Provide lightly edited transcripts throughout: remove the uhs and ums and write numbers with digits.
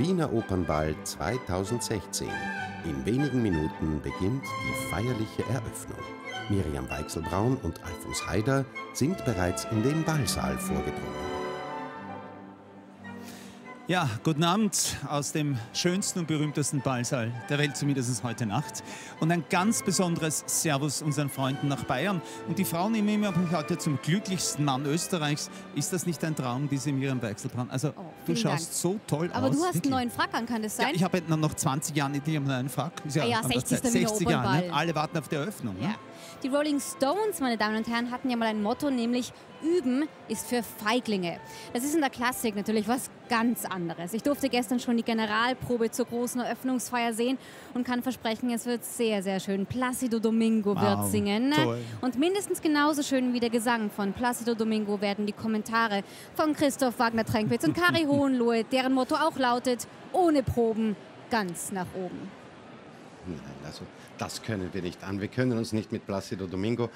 Wiener Opernball 2016. In wenigen Minuten beginnt die feierliche Eröffnung. Mirjam Weichselbraun und Alfons Haider sind bereits in den Ballsaal vorgedrungen. Ja, guten Abend aus dem schönsten und berühmtesten Ballsaal der Welt, zumindest heute Nacht. Und ein ganz besonderes Servus unseren Freunden nach Bayern. Und die Frau nehmen wir heute zum glücklichsten Mann Österreichs. Ist das nicht ein Traum, diese Mirjam Weichselbraun? Also, oh, du schaust so toll aus. Aber du hast einen neuen Frack an, kann das sein? Ja, ich habe noch 20 Jahre nicht einen neuen Frack. Ja, ja, 60 Jahre. Ne? Alle warten auf die Eröffnung. Ja. Ne? Die Rolling Stones, meine Damen und Herren, hatten ja mal ein Motto, nämlich Üben ist für Feiglinge. Das ist in der Klassik natürlich was ganz anderes. Ich durfte gestern schon die Generalprobe zur großen Eröffnungsfeier sehen und kann versprechen, es wird sehr, sehr schön. Plácido Domingo wird singen. Toll. Und mindestens genauso schön wie der Gesang von Plácido Domingo werden die Kommentare von Christoph Wagner-Trenkwitz und Cari Hohenlohe, deren Motto auch lautet, ohne Proben ganz nach oben. Nein, also das können wir nicht an. Wir können uns nicht mit Plácido Domingo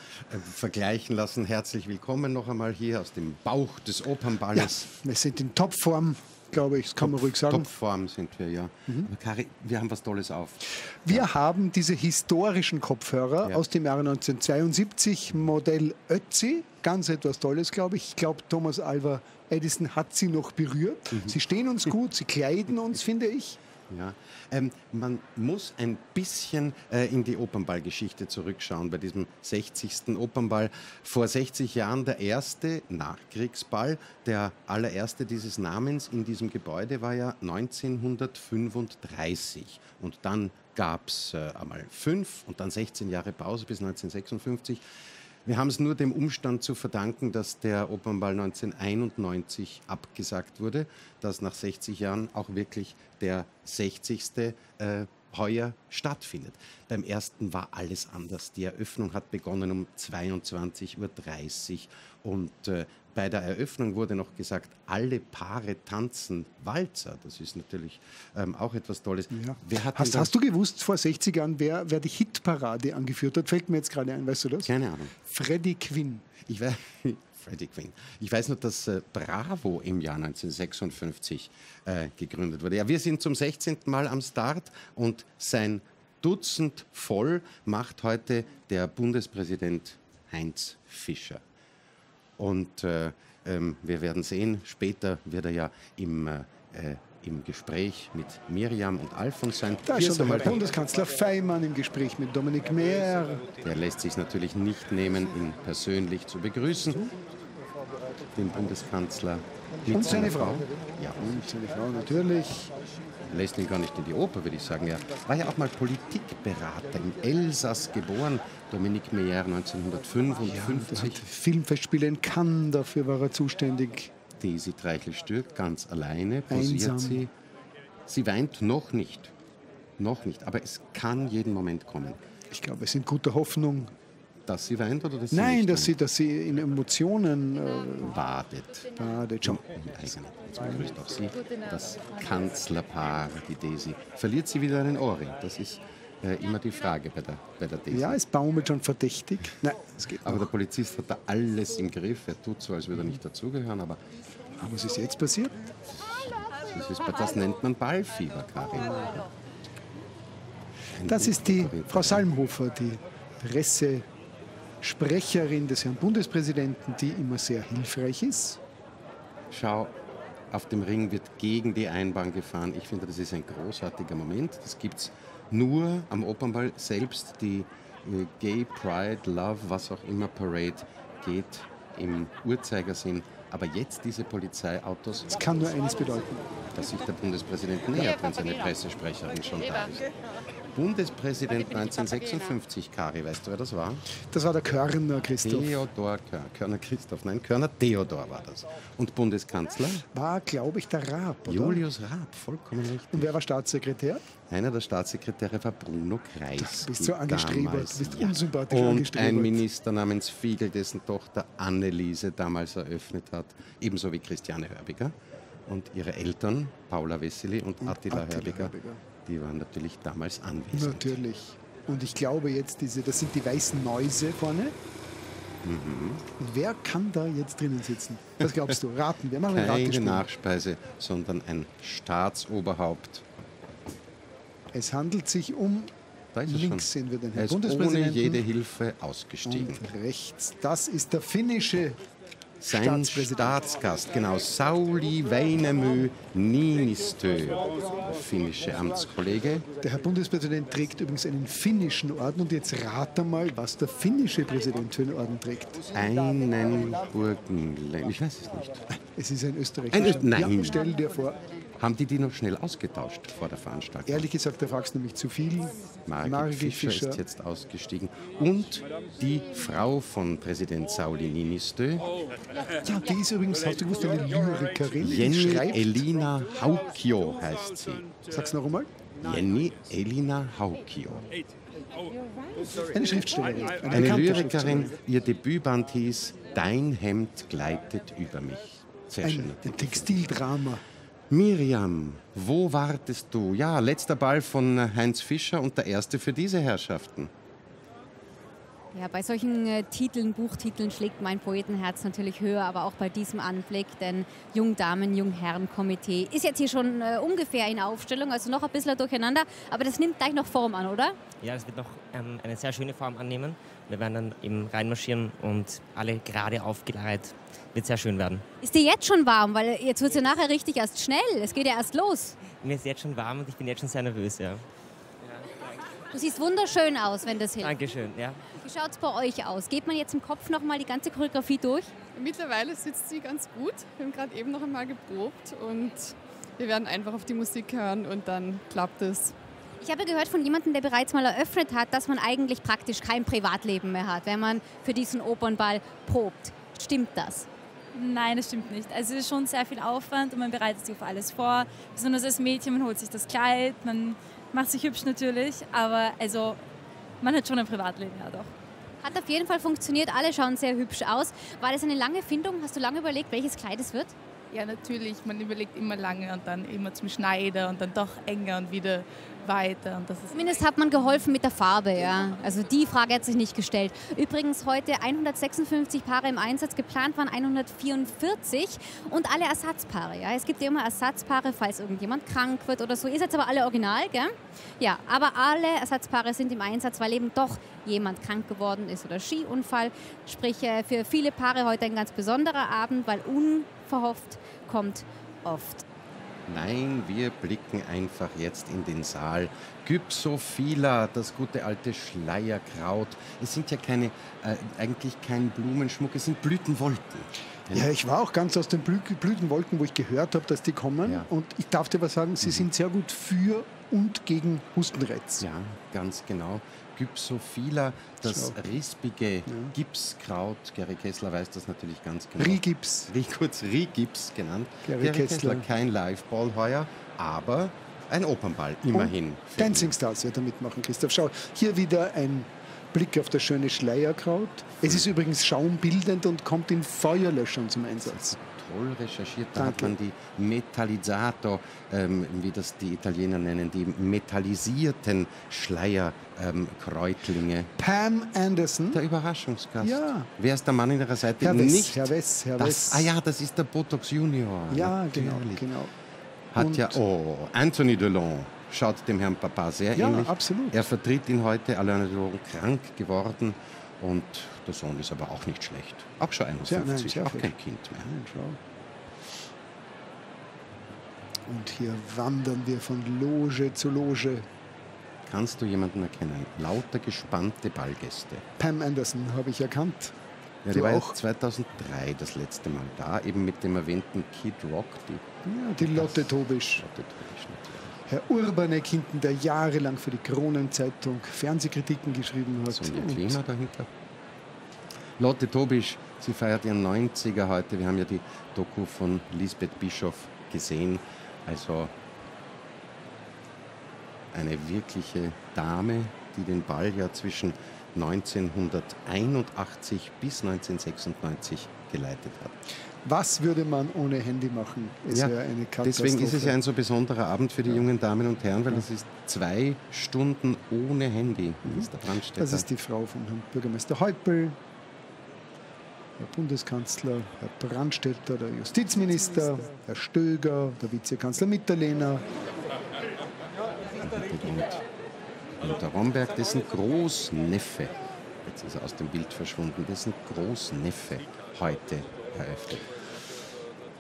vergleichen lassen. Herzlich willkommen noch einmal hier aus dem Bauch des Opernballes. Ja, wir sind in Topform, glaube ich, das kann man ruhig sagen. Topform sind wir, ja. Mhm. Aber Cari, wir haben was Tolles auf. Wir haben diese historischen Kopfhörer aus dem Jahre 1972, Modell Ötzi. Ganz etwas Tolles, glaube ich. Ich glaube, Thomas Alva Edison hat sie noch berührt. Mhm. Sie stehen uns gut, sie kleiden uns, finde ich. Ja, man muss ein bisschen in die Opernballgeschichte zurückschauen bei diesem 60. Opernball. Vor 60 Jahren der erste Nachkriegsball, der allererste dieses Namens in diesem Gebäude war ja 1935. Und dann gab es einmal 5 und dann 16 Jahre Pause bis 1956. Wir haben es nur dem Umstand zu verdanken, dass der Opernball 1991 abgesagt wurde, dass nach 60 Jahren auch wirklich der 60. Heuer stattfindet. Beim ersten war alles anders. Die Eröffnung hat begonnen um 22:30 Uhr und bei der Eröffnung wurde noch gesagt, alle Paare tanzen Walzer. Das ist natürlich auch etwas Tolles. Ja. Wer hat hast du gewusst vor 60 Jahren, wer die Hitparade angeführt hat? Fällt mir jetzt gerade ein, weißt du das? Keine Ahnung. Freddy Quinn. Ich weiß, Freddy Quinn. Ich weiß nur, dass Bravo im Jahr 1956 gegründet wurde. Ja, wir sind zum 16. Mal am Start und sein Dutzend voll macht heute der Bundespräsident Heinz Fischer. Und wir werden sehen, später wird er ja im Gespräch mit Mirjam und Alfons sein. Da ist schon der Bundeskanzler Faymann im Gespräch mit Dominik Meyer. Der lässt sich natürlich nicht nehmen, ihn persönlich zu begrüßen, den Bundeskanzler. Und seine Frau. Ja, und seine Frau natürlich. Lässt ihn gar nicht in die Oper, würde ich sagen. Er war ja auch mal Politikberater, im Elsass geboren, Dominik Meyer 1955. Ja, Filmfestspiele in Cannes, dafür war er zuständig. Desirée Treichl-Stürgkh, ganz alleine, posiert sie. Sie weint noch nicht. Noch nicht, aber es kann jeden Moment kommen. Ich glaube, wir sind guter Hoffnung. Dass sie weint oder dass sie nicht weint? Nein, dass sie in Emotionen badet. Schon. Jetzt begrüßt auch sie das Kanzlerpaar, die Desi. Verliert sie wieder einen Ohrring? Das ist immer die Frage bei der Desi. Ja, es baumelt schon verdächtig. Nein, das geht aber noch. Der Polizist hat da alles im Griff. Er tut so, als würde er nicht dazugehören. Aber was ist jetzt passiert? Das nennt man Ballfieber, Cari. Das ist die Frau Salmhofer, die Pressesprecherin des Herrn Bundespräsidenten, die immer sehr hilfreich ist. Schau, auf dem Ring wird gegen die Einbahn gefahren. Ich finde, das ist ein großartiger Moment. Das gibt es nur am Opernball selbst. Die Gay Pride, Love, was auch immer, Parade geht im Uhrzeigersinn. Aber jetzt diese Polizeiautos... Es kann nur eines bedeuten. Dass sich der Bundespräsident nähert, wenn seine Pressesprecherin schon da ist. Bundespräsident 1956, Cari, weißt du, wer das war? Das war der Körner Christoph. Theodor Körner Christoph, nein, Körner Theodor war das. Und Bundeskanzler? War, glaube ich, der Raab, oder? Julius Raab, vollkommen richtig. Und wer war Staatssekretär? Einer der Staatssekretäre war Bruno Kreis. Du bist so angestrebt, du bist unsympathisch angestrebt. Und ein Minister namens Fiegel, dessen Tochter Anneliese damals eröffnet hat, ebenso wie Christiane Hörbiger und ihre Eltern, Paula Wessely und Attila Hörbiger. Die waren natürlich damals anwesend. Natürlich. Und ich glaube jetzt, das sind die weißen Mäuse vorne. Wer kann da jetzt drinnen sitzen? Was glaubst du? Raten. Wir machen keine Nachspeise, sondern ein Staatsoberhaupt. Es handelt sich um... Links sehen wir den Herrn Bundespräsidenten. Ohne jede Hilfe ausgestiegen. Und rechts. Das ist der finnische Staatspräsident. Staatsgast, genau. Sauli Väinämö Niinistö, der finnische Amtskollege. Der Herr Bundespräsident trägt übrigens einen finnischen Orden. Und jetzt rate mal, was der finnische Präsident für einen Orden trägt. Einen Burgenländer. Ich weiß es nicht. Es ist ein österreichischer. Nein. Ja, stell dir vor. Haben die noch schnell ausgetauscht vor der Veranstaltung? Ehrlich gesagt, da fragst du nämlich zu viel. Margit Fischer ist jetzt ausgestiegen. Und die Frau von Präsident Sauli Niinistö. Ja, die ist übrigens, hast du gewusst, eine Lyrikerin. Jenny Elina Haukio heißt sie. Sag's noch einmal. Jenny Elina Haukio. Eine Schriftstellerin. Eine Lyrikerin. Ihr Debütband hieß Dein Hemd gleitet über mich. Sehr schön. Ein Textildrama. Mirjam, wo wartest du? Ja, letzter Ball von Heinz Fischer und der erste für diese Herrschaften. Ja, bei solchen Titeln, Buchtiteln schlägt mein Poetenherz natürlich höher, aber auch bei diesem Anblick, denn Jungdamen, Jungherren-Komitee ist jetzt hier schon ungefähr in Aufstellung, also noch ein bisschen durcheinander, aber das nimmt gleich noch Form an, oder? Ja, das wird noch eine sehr schöne Form annehmen. Wir werden dann eben reinmarschieren und alle gerade aufgereiht. Wird sehr schön werden. Ist dir jetzt schon warm? Weil jetzt wird es ja nachher richtig erst schnell. Es geht ja erst los. Mir ist jetzt schon warm und ich bin jetzt schon sehr nervös, ja. Du siehst wunderschön aus, wenn das hilft. Dankeschön, ja. Wie schaut es bei euch aus? Geht man jetzt im Kopf nochmal die ganze Choreografie durch? Mittlerweile sitzt sie ganz gut. Wir haben gerade eben noch einmal geprobt und wir werden einfach auf die Musik hören und dann klappt es. Ich habe gehört von jemandem, der bereits mal eröffnet hat, dass man eigentlich praktisch kein Privatleben mehr hat, wenn man für diesen Opernball probt. Stimmt das? Nein, das stimmt nicht. Also es ist schon sehr viel Aufwand und man bereitet sich auf alles vor. Besonders als Mädchen, man holt sich das Kleid, man macht sich hübsch natürlich, aber also man hat schon ein Privatleben, ja doch. Hat auf jeden Fall funktioniert, alle schauen sehr hübsch aus. War das eine lange Findung? Hast du lange überlegt, welches Kleid es wird? Ja, natürlich. Man überlegt immer lange und dann immer zum Schneider und dann doch enger und wieder weiter. Und das ist zumindest hat man geholfen mit der Farbe, ja. Also die Frage hat sich nicht gestellt. Übrigens heute 156 Paare im Einsatz, geplant waren 144 und alle Ersatzpaare, ja. Es gibt ja immer Ersatzpaare, falls irgendjemand krank wird oder so. Ihr seid aber alle original, gell? Ja, aber alle Ersatzpaare sind im Einsatz, weil eben doch jemand krank geworden ist oder Skiunfall. Sprich, für viele Paare heute ein ganz besonderer Abend, weil unverhofft kommt oft. Nein, wir blicken einfach jetzt in den Saal. Gypsophila, das gute alte Schleierkraut. Es sind ja keine, eigentlich kein Blumenschmuck, es sind Blütenwolken. Ja, ich war auch ganz aus den Blütenwolken, wo ich gehört habe, dass die kommen. Ja. Und ich darf dir was sagen, sie sind sehr gut für und gegen Hustenreiz. Ja, ganz genau. Gypsophila, das rispige Gipskraut. Gerry Kessler weiß das natürlich ganz genau. Rigips. Kurz Rigips genannt. Gerry Kessler, kein Liveball heuer, aber ein Opernball immerhin. Dancing Stars wird da mitmachen, Christoph. Schau, hier wieder ein Blick auf das schöne Schleierkraut. Es ist übrigens schaumbildend und kommt in Feuerlöschern zum Einsatz. Toll recherchiert. Da hat man die Metallizato, wie das die Italiener nennen, die metallisierten Schleierkräutlinge. Pam Anderson. Der Überraschungsgast. Ja. Wer ist der Mann in ihrer Seite? Herr Wess. Ah ja, das ist der Botox Junior. Ja, genau. Anthony Delon schaut dem Herrn Papa sehr ähnlich. Ja, absolut. Er vertritt ihn heute, allein krank geworden. Und der Sohn ist aber auch nicht schlecht. Auch schon 51, auch kein Kind mehr. Und hier wandern wir von Loge zu Loge. Kannst du jemanden erkennen? Lauter gespannte Ballgäste. Pam Anderson habe ich erkannt. Ja, die war auch 2003 das letzte Mal da, eben mit dem erwähnten Kid Rock. Die Lotte Tobisch. Lotte Tobisch natürlich. Herr Urbanek hinten, der jahrelang für die Kronenzeitung Fernsehkritiken geschrieben hat. So ein Klima dahinter. Lotte Tobisch, sie feiert ihren 90er heute. Wir haben ja die Doku von Lisbeth Bischoff gesehen. Also eine wirkliche Dame, die den Ball ja zwischen 1981 bis 1996 geleitet hat. Was würde man ohne Handy machen? Deswegen ist es ja ein so besonderer Abend für die jungen Damen und Herren, weil es ist 2 Stunden ohne Handy. Das ist die Frau von Herrn Bürgermeister Häupl. Herr Bundeskanzler, Herr Brandstetter, der Justizminister, Herr Stöger, der Vizekanzler Mitterlehner. Und der Romberg, dessen Großneffe, jetzt ist er aus dem Bild verschwunden, dessen Großneffe heute eröffnet.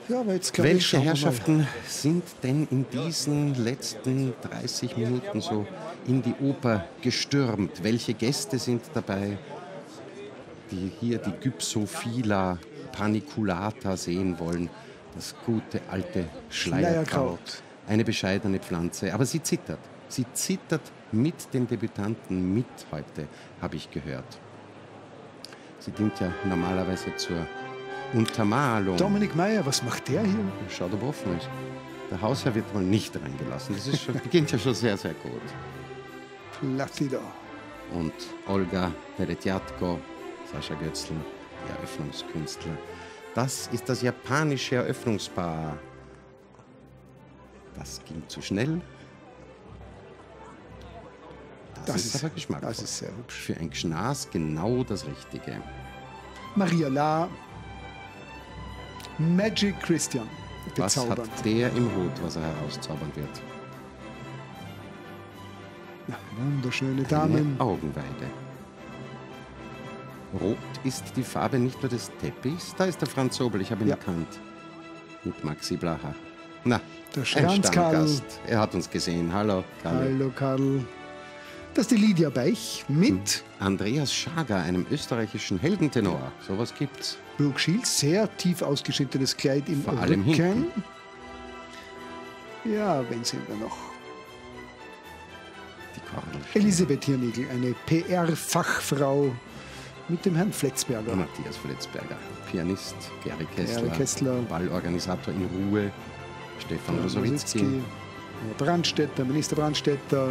Ja, aber jetzt welche Herrschaften sind denn in diesen letzten 30 Minuten so in die Oper gestürmt? Welche Gäste sind dabei, die hier die Gypsophila paniculata sehen wollen? Das gute alte Schleierkraut. Eine bescheidene Pflanze, aber sie zittert. Sie zittert mit den Debütanten mit heute, habe ich gehört. Sie dient ja normalerweise zur Untermalung. Dominik Meyer, was macht der hier? Schaut, ob offen ist. Der Hausherr wird wohl nicht reingelassen. Das ist schon, beginnt ja schon sehr, sehr gut. Plácido. Und Olga Peretyatko, Sascha Goetzel, die Eröffnungskünstler. Das ist das japanische Eröffnungspaar. Das ging zu schnell. Das ist aber geschmackvoll. Das ist sehr hübsch. Für ein Gschnas genau das Richtige. Maria La. Magic Christian. Bezaubert. Was hat der im Hut, was er herauszaubern wird? Ja, wunderschöne Damen. Eine Augenweide. Rot ist die Farbe nicht nur des Teppichs. Da ist der Franz Sobel, ich habe ihn erkannt. Mit Maxi Blacher. Na, der Stammgast. Er hat uns gesehen. Hallo, Karl. Hallo, Karl. Das ist die Lydia Beich mit Andreas Schager, einem österreichischen Heldentenor. Sowas gibt's. Brooke Shields, sehr tief ausgeschnittenes Kleid im Vor allem Rücken. Hinten. Ja, wen sehen wir noch? Die Elisabeth Hirnigl, eine PR-Fachfrau mit dem Herrn Fletzberger. Matthias Fletzberger, Pianist, Gerry Kessler, Ballorganisator in Ruhe, Stefan Rosowitzki, Brandstetter, Minister Brandstetter,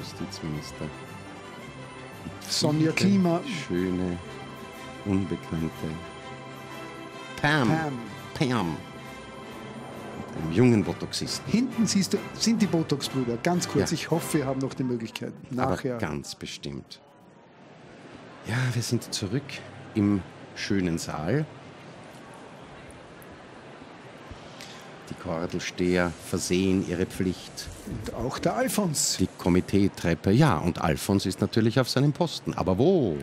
Justizminister. Sonja Klima. Schöne, unbekannte. Pam. Mit einem jungen Botoxisten. Hinten siehst du, sind die Botox-Brüder. Ganz kurz, ich hoffe, wir haben noch die Möglichkeit. Nachher. Aber ganz bestimmt. Ja, wir sind zurück im schönen Saal. Die Kordelsteher versehen ihre Pflicht. Und auch der Alfons. Die Komiteetreppe, ja. Und Alfons ist natürlich auf seinem Posten. Aber wo?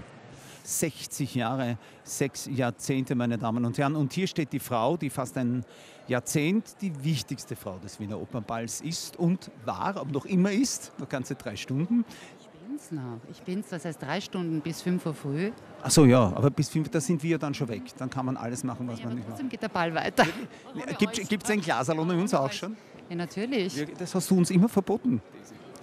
60 Jahre, 6 Jahrzehnte, meine Damen und Herren. Und hier steht die Frau, die fast ein Jahrzehnt die wichtigste Frau des Wiener Opernballs ist und war, aber noch immer ist, noch ganze 3 Stunden. Ich bin's, das heißt 3 Stunden bis 5 Uhr früh. Ach so, ja, aber bis 5 Uhr, da sind wir dann schon weg. Dann kann man alles machen, was man nicht macht. Trotzdem geht der Ball weiter. Gibt's ein Glasalon bei uns auch schon? Ja, natürlich. Das hast du uns immer verboten.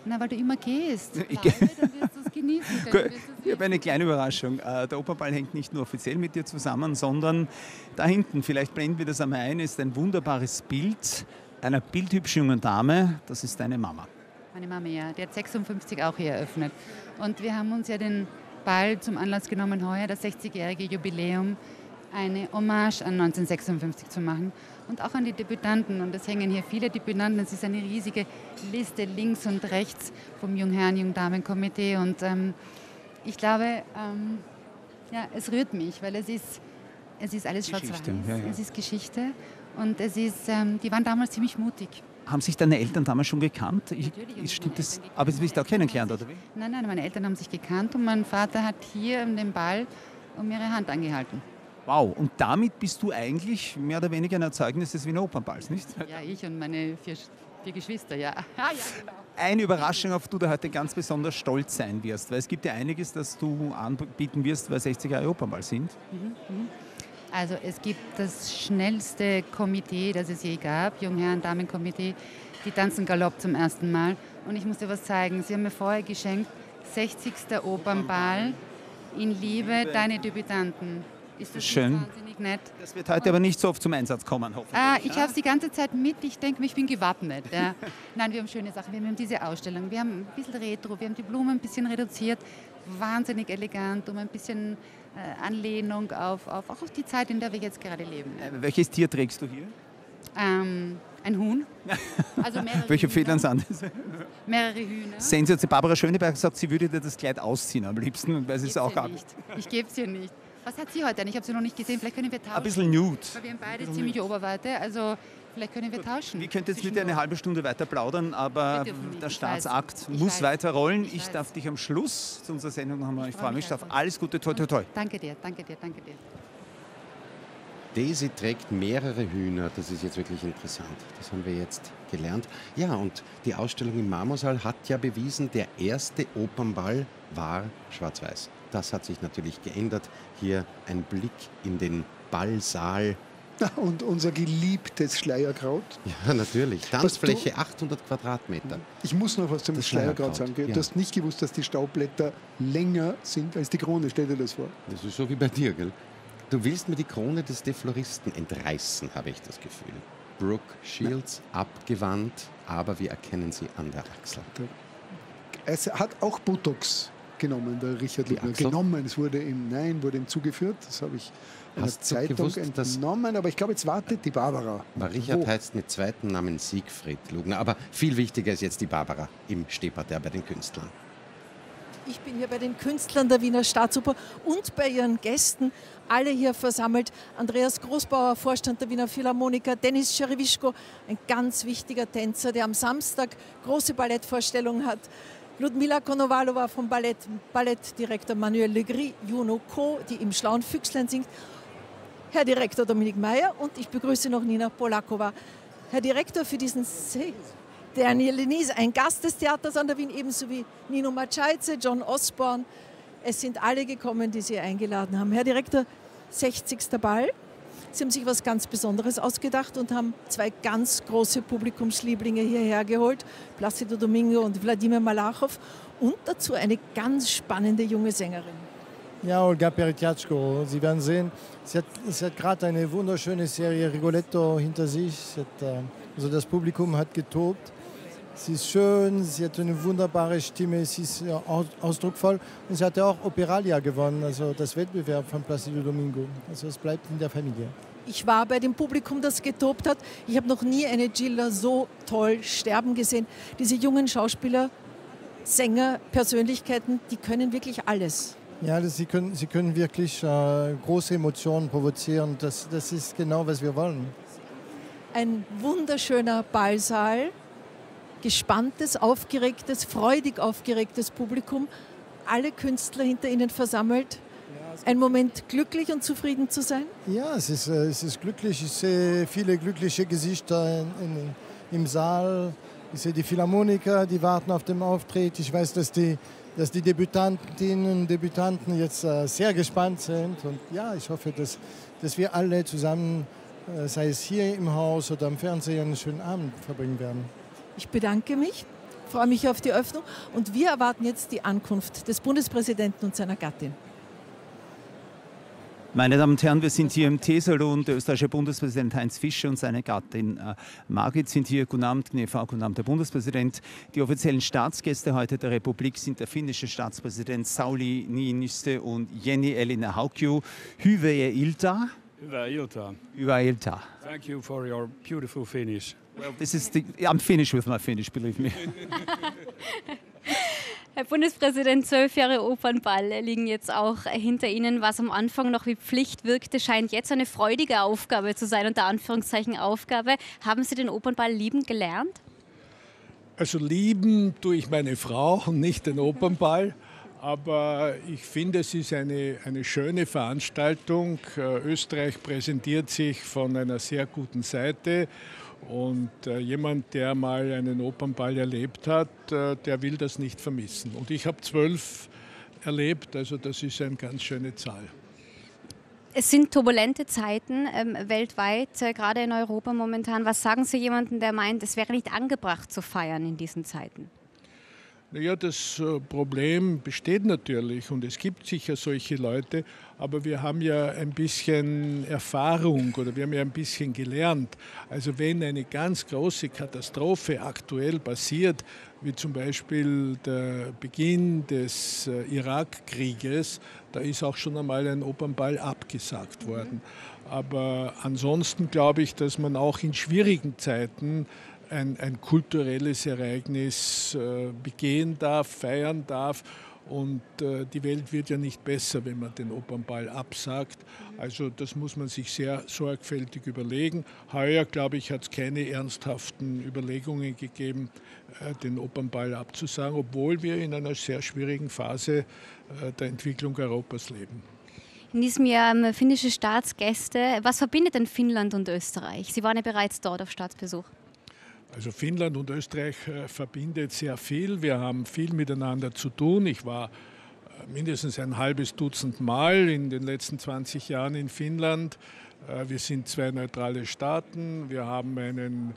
Na, weil du immer gehst. Ich gehe. Dann wirst du es genießen können. Ich habe eine kleine Überraschung. Der Opernball hängt nicht nur offiziell mit dir zusammen, sondern da hinten, vielleicht blenden wir das einmal ein, ist ein wunderbares Bild einer bildhübschen jungen Dame. Das ist deine Mama. Meine Mama, ja, die hat 56 auch hier eröffnet. Und wir haben uns ja den Ball zum Anlass genommen, heuer das 60-jährige Jubiläum, eine Hommage an 1956 zu machen und auch an die Debütanten. Und es hängen hier viele Debütanten. Es ist eine riesige Liste links und rechts vom Jungherren- Jungdamenkomitee. Und ich glaube, ja, es rührt mich, weil es ist alles schwarz-weiß. Ja, ja. Es ist Geschichte und es ist, die waren damals ziemlich mutig. Haben sich deine Eltern damals schon gekannt? Aber du bist auch kennengelernt, oder wie? Nein, nein, meine Eltern haben sich gekannt und mein Vater hat hier den Ball um ihre Hand angehalten. Wow, und damit bist du eigentlich mehr oder weniger ein Erzeugnis des Wiener Opernballs, nicht? Ja, ich und meine vier Geschwister, ja. Ja, genau. Eine Überraschung, auf die du heute ganz besonders stolz sein wirst, weil es gibt ja einiges, das du anbieten wirst, weil 60 Jahre Opernball sind. Also es gibt das schnellste Komitee, das es je gab, Jungherren-Damen-Komitee, die tanzen Galopp zum ersten Mal. Und ich muss dir was zeigen, sie haben mir vorher geschenkt, 60. Opernball, in Liebe, deine Debütanten. Ist das schön? Wahnsinnig nett. Das wird heute aber nicht so oft zum Einsatz kommen, hoffentlich. Ich habe es die ganze Zeit mit, ich denke, ich bin gewappnet. Ja. Nein, wir haben schöne Sachen, wir haben diese Ausstellung, wir haben ein bisschen Retro, wir haben die Blumen ein bisschen reduziert, wahnsinnig elegant, um ein bisschen Anlehnung auch auf die Zeit, in der wir jetzt gerade leben. Welches Tier trägst du hier? Ein Huhn. Also welche Federn sind das? Mehrere Hühner. Sehen Sie, Barbara Schöneberg sagt, sie würde dir das Kleid ausziehen am liebsten. Weil ich gebe es ihr nicht. Was hat sie heute denn? Ich habe sie noch nicht gesehen. Vielleicht können wir tauschen. Ein bisschen nude. Weil wir haben beide ziemlich Oberweite. Also vielleicht können wir tauschen. Wir könnten jetzt mit dir eine halbe Stunde weiter plaudern, aber der Staatsakt muss weiter rollen. Ich darf dich am Schluss zu unserer Sendung haben. Ich freue mich auf alles Gute. Toi, toi, toi. Danke dir, danke dir, danke dir. Daisy trägt mehrere Hühner. Das ist jetzt wirklich interessant. Das haben wir jetzt gelernt. Ja, und die Ausstellung im Marmorsaal hat ja bewiesen, der erste Opernball war schwarz-weiß. Das hat sich natürlich geändert. Hier ein Blick in den Ballsaal. Und unser geliebtes Schleierkraut. Ja, natürlich. Tanzfläche 800 Quadratmeter. Ich muss noch was zum Schleierkraut sagen. Du hast nicht gewusst, dass die Staubblätter länger sind als die Krone. Stell dir das vor. Das ist so wie bei dir, gell? Du willst mir die Krone des Defloristen entreißen, habe ich das Gefühl. Brooke Shields, abgewandt, aber wir erkennen sie an der Achsel. Es hat auch Botox genommen, der Richard Lugner. Genommen, es wurde ihm, nein, wurde ihm zugeführt. Das habe ich einer Zeitung entnommen, aber ich glaube, jetzt wartet die Barbara. Richard heißt mit zweiten Namen Siegfried Lugner, aber viel wichtiger ist jetzt die Barbara im Stehparterre bei den Künstlern. Ich bin hier bei den Künstlern der Wiener Staatsoper und bei ihren Gästen, alle hier versammelt. Andreas Großbauer, Vorstand der Wiener Philharmoniker, Dennis Scherivischko, ein ganz wichtiger Tänzer, der am Samstag große Ballettvorstellungen hat. Ludmila Konovalova vom Ballett, Ballettdirektor Manuel Legris, Juno Co., die im Schlauen Füchslein singt, Herr Direktor Dominik Meyer und ich begrüße noch Nina Polakova. Herr Direktor, für diesen Daniel Lenise, ein Gast des Theaters an der Wien, ebenso wie Nino Machaidze, John Osborne. Es sind alle gekommen, die Sie eingeladen haben. Herr Direktor, 60. Ball. Sie haben sich was ganz Besonderes ausgedacht und haben zwei ganz große Publikumslieblinge hierher geholt, Plácido Domingo und Wladimir Malakhov und dazu eine ganz spannende junge Sängerin. Ja, Olga Peretyatko. Sie werden sehen, sie hat gerade eine wunderschöne Serie Rigoletto hinter sich. Also das Publikum hat getobt. Sie ist schön, sie hat eine wunderbare Stimme, sie ist ausdrucksvoll und sie hat ja auch Operalia gewonnen, also das Wettbewerb von Plácido Domingo. Also es bleibt in der Familie. Ich war bei dem Publikum, das getobt hat. Ich habe noch nie eine Gilda so toll sterben gesehen. Diese jungen Schauspieler, Sänger, Persönlichkeiten, die können wirklich alles. Ja, sie können wirklich große Emotionen provozieren. Das ist genau, was wir wollen. Ein wunderschöner Ballsaal. Gespanntes, aufgeregtes, freudig aufgeregtes Publikum. Alle Künstler hinter Ihnen versammelt. Ein Moment, glücklich und zufrieden zu sein? Ja, es ist glücklich. Ich sehe viele glückliche Gesichter im Saal. Ich sehe die Philharmoniker, die warten auf den Auftritt. Ich weiß, dass die Debütantinnen und Debütanten jetzt sehr gespannt sind. Und ja, ich hoffe, dass wir alle zusammen, sei es hier im Haus oder am Fernseher, einen schönen Abend verbringen werden. Ich bedanke mich, freue mich auf die Öffnung und wir erwarten jetzt die Ankunft des Bundespräsidenten und seiner Gattin. Meine Damen und Herren, wir sind hier im Teesalon. Der österreichische Bundespräsident Heinz Fischer und seine Gattin Margit sind hier. Guten Abend, Gnefau, guten Abend, der Bundespräsident. Die offiziellen Staatsgäste heute der Republik sind der finnische Staatspräsident Sauli Niinistö und Jenny Elina Haukio. Hyvää iltaa. Hyvää iltaa. Hyvää iltaa. Thank you for your beautiful Finnish. Well, this is I'm finished with my Finnish, believe me. Herr Bundespräsident, 12 Jahre Opernball liegen jetzt auch hinter Ihnen. Was am Anfang noch wie Pflicht wirkte, scheint jetzt eine freudige Aufgabe zu sein, unter Anführungszeichen Aufgabe. Haben Sie den Opernball lieben gelernt? Also lieben tue ich meine Frau und nicht den Opernball. Aber ich finde, es ist eine schöne Veranstaltung. Österreich präsentiert sich von einer sehr guten Seite. Und jemand, der mal einen Opernball erlebt hat, der will das nicht vermissen. Und ich habe 12 erlebt, also das ist eine ganz schöne Zahl. Es sind turbulente Zeiten weltweit, gerade in Europa momentan. Was sagen Sie jemandem, der meint, es wäre nicht angebracht zu feiern in diesen Zeiten? Naja, das Problem besteht natürlich und es gibt sicher solche Leute, aber wir haben ja ein bisschen Erfahrung oder wir haben ja ein bisschen gelernt. Also wenn eine ganz große Katastrophe aktuell passiert, wie zum Beispiel der Beginn des Irakkrieges, da ist auch schon einmal ein Opernball abgesagt worden. Aber ansonsten glaube ich, dass man auch in schwierigen Zeiten ein kulturelles Ereignis begehen darf, feiern darf Und die Welt wird ja nicht besser, wenn man den Opernball absagt. Also das muss man sich sehr sorgfältig überlegen. Heuer, glaube ich, hat es keine ernsthaften Überlegungen gegeben, den Opernball abzusagen, obwohl wir in einer sehr schwierigen Phase der Entwicklung Europas leben. In diesem Jahr finnische Staatsgäste. Was verbindet denn Finnland und Österreich? Sie waren ja bereits dort auf Staatsbesuch. Also Finnland und Österreich verbindet sehr viel. Wir haben viel miteinander zu tun. Ich war mindestens ein halbes Dutzend Mal in den letzten 20 Jahren in Finnland. Wir sind zwei neutrale Staaten. Wir haben einen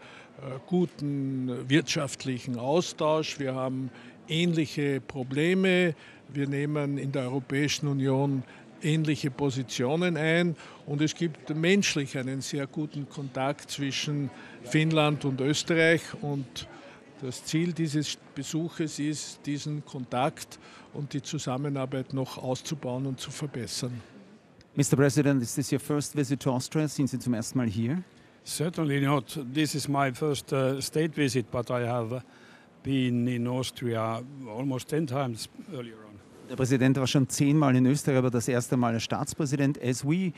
guten wirtschaftlichen Austausch. Wir haben ähnliche Probleme. Wir nehmen in der Europäischen Union ähnliche Positionen ein und es gibt menschlich einen sehr guten Kontakt zwischen Finnland und Österreich und das Ziel dieses Besuches ist, diesen Kontakt und die Zusammenarbeit noch auszubauen und zu verbessern. Mr. President, is this your first visit to Austria? Sind Sie zum ersten Mal hier? Certainly not. This is my first state visit, but I have been in Austria almost 10 times earlier on. Der Präsident war schon 10 Mal in Österreich, aber das erste Mal als Staatspräsident. As we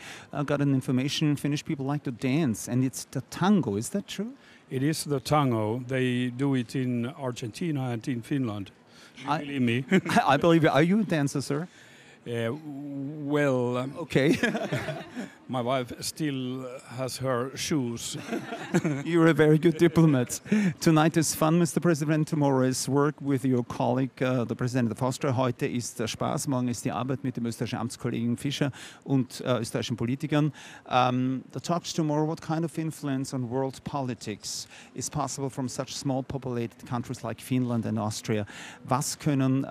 got an information, Finnish people like to dance, and it's the tango. Is that true? It is the tango. They do it in Argentina and in Finland. Believe me. I believe you. Are you a dancer, sir? Well, okay. My wife still has her shoes. You're a very good diplomat. Tonight is fun, Mr. President. Tomorrow is work with your colleague, the President of Austria. Heute ist der Spaß, morgen ist die Arbeit mit dem österreichischen Amtskollegen Fischer und österreichischen Politikern. The talks tomorrow, what kind of influence on world politics is possible from such small populated countries like Finland and Austria? Was können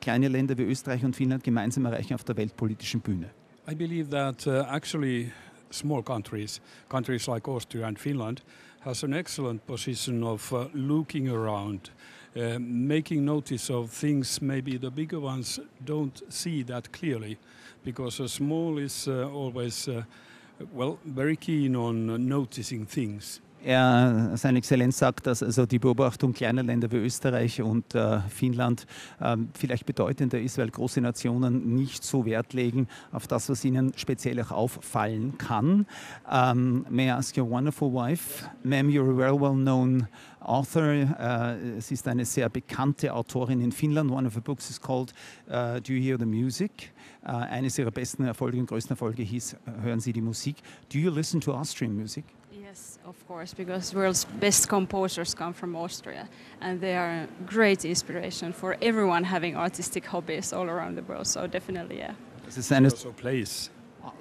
kleine Länder wie Österreich und Finnland gemeinsam erreichen auf der weltpolitischen Bühne? I believe that actually small countries like Austria and Finland, has an excellent position of looking around, making notice of things maybe the bigger ones don't see that clearly, because a small is always well, very keen on noticing things. Seine Exzellenz sagt, dass also die Beobachtung kleiner Länder wie Österreich und Finnland vielleicht bedeutender ist, weil große Nationen nicht so Wert legen auf das, was ihnen speziell auch auffallen kann. May I ask your wonderful wife? Ma'am, you're a very well-known author. Sie ist eine sehr bekannte Autorin in Finnland. One of her books is called Do You Hear the Music? Eines ihrer besten Erfolge und größten Erfolge hieß Hören Sie die Musik? Do you listen to Austrian music? Yes, of course, because the world's best composers come from Austria and they are a great inspiration for everyone having artistic hobbies all around the world, so definitely, yeah. She also plays.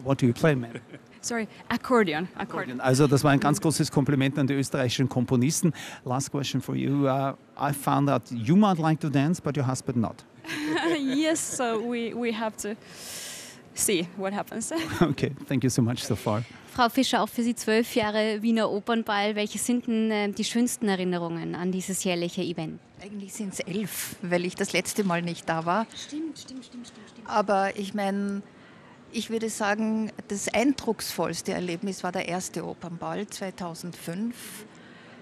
What do you play, man? Sorry, accordion. Accordion. Also das war ein ganz großes Kompliment an die österreichischen Komponisten. Last question for you. I found out you might like to dance, but your husband not. Yes, so we have to see what happens. Okay, thank you so much so far. Frau Fischer, auch für Sie 12 Jahre Wiener Opernball. Welche sind denn die schönsten Erinnerungen an dieses jährliche Event? Eigentlich sind es 11, weil ich das letzte Mal nicht da war. Stimmt. Aber ich meine, ich würde sagen, das eindrucksvollste Erlebnis war der erste Opernball 2005,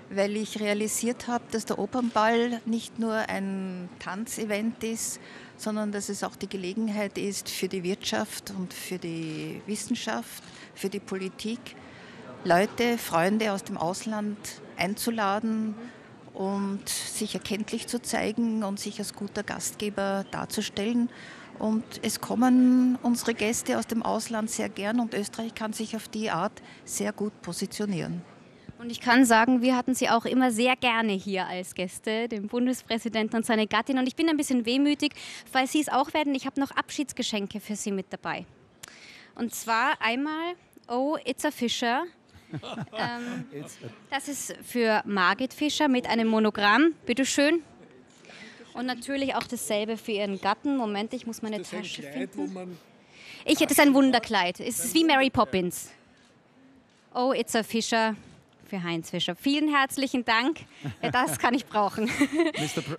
weil ich realisiert habe, dass der Opernball nicht nur ein Tanzevent ist, sondern dass es auch die Gelegenheit ist für die Wirtschaft und für die Wissenschaft, für die Politik, Leute, Freunde aus dem Ausland einzuladen und sich erkenntlich zu zeigen und sich als guter Gastgeber darzustellen. Und es kommen unsere Gäste aus dem Ausland sehr gern und Österreich kann sich auf die Art sehr gut positionieren. Und ich kann sagen, wir hatten Sie auch immer sehr gerne hier als Gäste, den Bundespräsidenten und seine Gattin. Und ich bin ein bisschen wehmütig, falls Sie es auch werden. Ich habe noch Abschiedsgeschenke für Sie mit dabei. Und zwar einmal, oh, it's a Fischer. Das ist für Margit Fischer mit einem Monogramm. Bitte schön. Und natürlich auch dasselbe für Ihren Gatten. Moment, ich muss meine Tasche finden. Das ist ein Wunderkleid. Es ist wie Mary Poppins. Oh, it's a Fischer. für Heinz Fischer. Vielen herzlichen Dank. Das kann ich brauchen.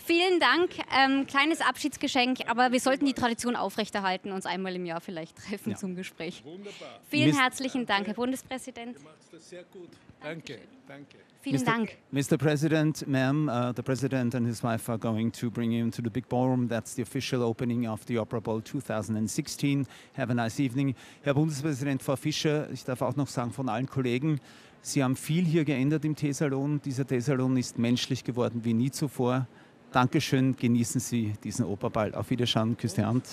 Vielen Dank. Kleines Abschiedsgeschenk, aber wir sollten die Tradition aufrechterhalten, uns einmal im Jahr vielleicht treffen zum Gespräch. Wunderbar. Vielen herzlichen Dank, Herr Bundespräsident. Du machst das sehr gut. Danke. Danke. Vielen Dank. Mr. President, ma'am, the President and his wife are going to bring you into the big ballroom. That's the official opening of the Opera Bowl 2016. Have a nice evening. Herr Bundespräsident, Frau Fischer, ich darf auch noch sagen von allen Kollegen, Sie haben viel hier geändert im Teesalon. Dieser Teesalon ist menschlich geworden wie nie zuvor. Dankeschön, genießen Sie diesen Opernball. Auf Wiedersehen, küsst die Hand.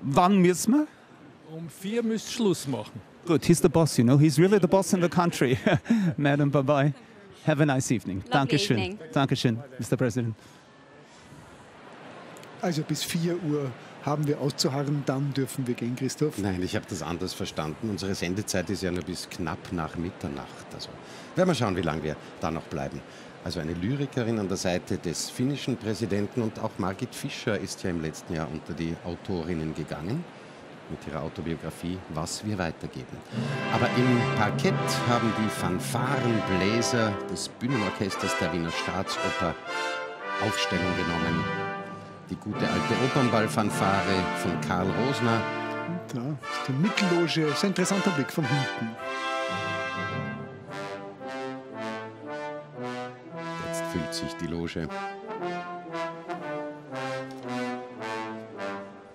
Wann müssen wir? Um 4 müsst Schluss machen. Good, he's the boss, you know. He's really the boss in the country. Madam, bye-bye. Have a nice evening. Dankeschön. Dankeschön, Mr. President. Also bis 4 Uhr haben wir auszuharren, dann dürfen wir gehen, Christoph. Nein, ich habe das anders verstanden. Unsere Sendezeit ist ja nur bis knapp nach Mitternacht. Also werden wir schauen, wie lange wir da noch bleiben. Also eine Lyrikerin an der Seite des finnischen Präsidenten und auch Margit Fischer ist ja im letzten Jahr unter die Autorinnen gegangen. Mit ihrer Autobiografie, was wir weitergeben. Aber im Parkett haben die Fanfarenbläser des Bühnenorchesters der Wiener Staatsoper Aufstellung genommen. Die gute alte Opernballfanfare von Karl Rosner. Da ist die Mittelloge, ist ein interessanter Blick von hinten. Jetzt füllt sich die Loge.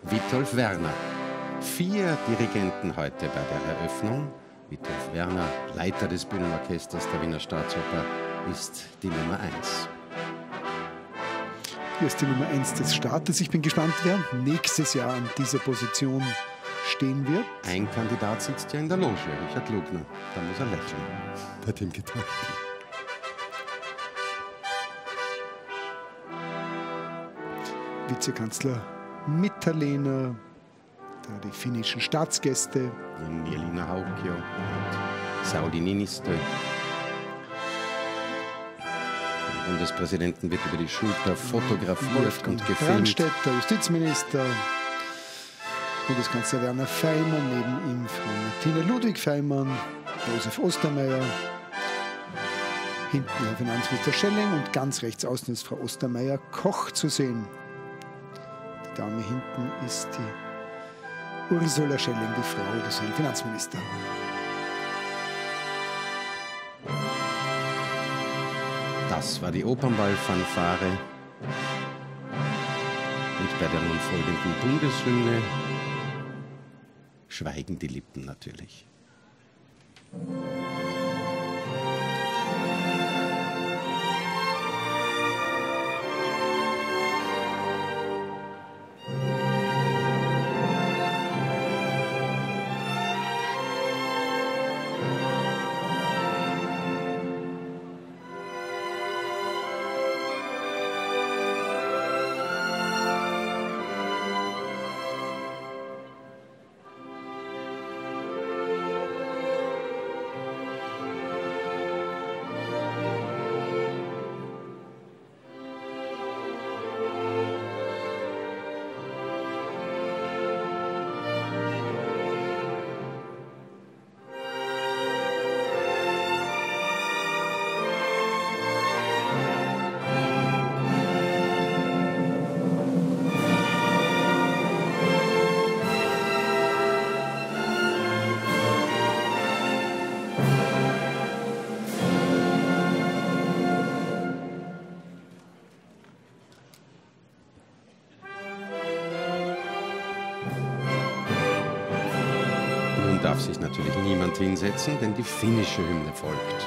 Witold Werner. 4 Dirigenten heute bei der Eröffnung. Witold Werner, Leiter des Bühnenorchesters der Wiener Staatsoper, ist die Nummer 1. Hier ist die Nummer 1 des Staates. Ich bin gespannt, wer nächstes Jahr an dieser Position stehen wird. Ein Kandidat sitzt ja in der Loge, Richard Lugner. Da muss er lächeln bei dem Gedanken. Vizekanzler Mitterlehner, die finnischen Staatsgäste. Jenny Elina Haukio und Sauli Niinistö. Der Bundespräsidenten wird über die Schulter fotografiert und gefilmt. Brandstetter, Justizminister. Bundeskanzler Werner Faymann, neben ihm Frau Martina Ludwig-Faymann, Josef Ostermeier. Hinten Herr Finanzminister Schelling und ganz rechts außen ist Frau Ostermeier-Koch zu sehen. Die Dame hinten ist die Ursula Schelling, die Frau des Herrn Finanzministers. Das war die Opernballfanfare. Und bei der nun folgenden Bundeshymne schweigen die Lippen natürlich. Sich natürlich niemand hinsetzen, denn die finnische Hymne folgt.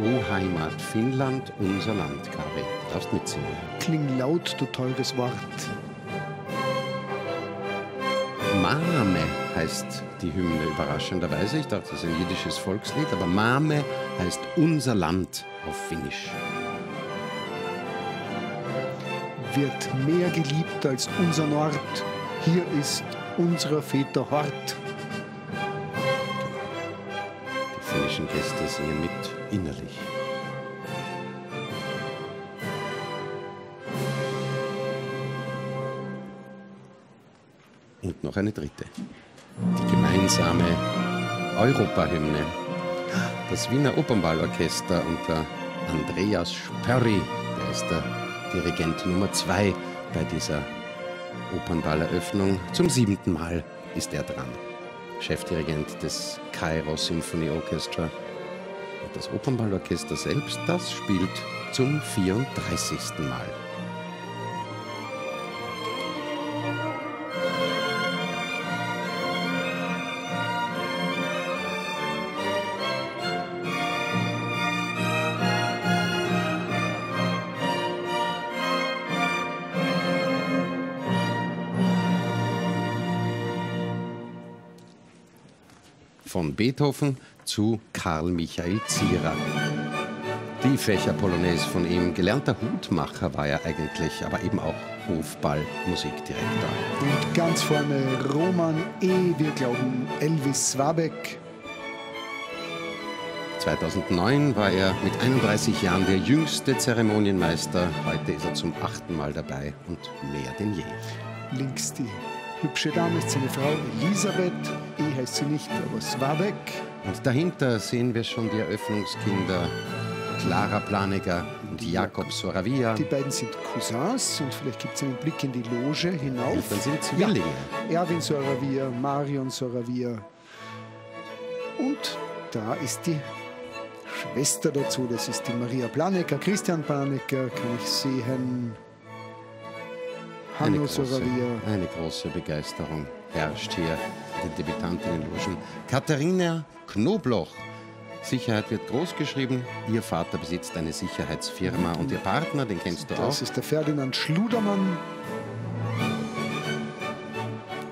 O Heimat, Finnland, unser Land, Cari. Du darfst mitsingen. Kling laut, du teures Wort. Mame heißt die Hymne überraschenderweise. Ich dachte, das ist ein jiddisches Volkslied, aber Mame heißt unser Land auf Finnisch. Wird mehr geliebt als unser Nord. Hier ist unserer Väter Hort. Die finnischen Gäste singen mit innerlich. und noch eine dritte. Die gemeinsame Europahymne. Das Wiener Opernballorchester unter Andreas Sperry, der ist der Dirigent Nummer 2 bei dieser Opernballeröffnung. Zum 7. Mal ist er dran. Chefdirigent des Cairo Symphony Orchestra. Und das Opernballorchester selbst, das spielt zum 34. Mal. Von Beethoven zu Karl Michael Zierer. Die Fächer-Polonaise von ihm. Gelernter Hutmacher war er eigentlich, aber eben auch Hofball-Musikdirektor. Und ganz vorne Roman E., wir glauben Elvis Warbeck. 2009 war er mit 31 Jahren der jüngste Zeremonienmeister. Heute ist er zum 8. Mal dabei und mehr denn je. Links die hübsche Dame ist seine Frau Elisabeth, E heißt sie nicht, aber Swarbeck. Und dahinter sehen wir schon die Eröffnungskinder Clara Planegger und Jakob Soravia. Die beiden sind Cousins und vielleicht gibt es einen Blick in die Loge hinauf. Und dann sind Zwillinge. Ja, Erwin Soravia, Marion Soravia. Und da ist die Schwester dazu, das ist die Maria Planegger. Christian Planegger kann ich sehen. Eine große Begeisterung herrscht hier in den Debütantinnenlogen. Katharina Knobloch. Sicherheit wird groß geschrieben. Ihr Vater besitzt eine Sicherheitsfirma und ihr Partner, den kennst du auch. Das ist der Ferdinand Schludermann.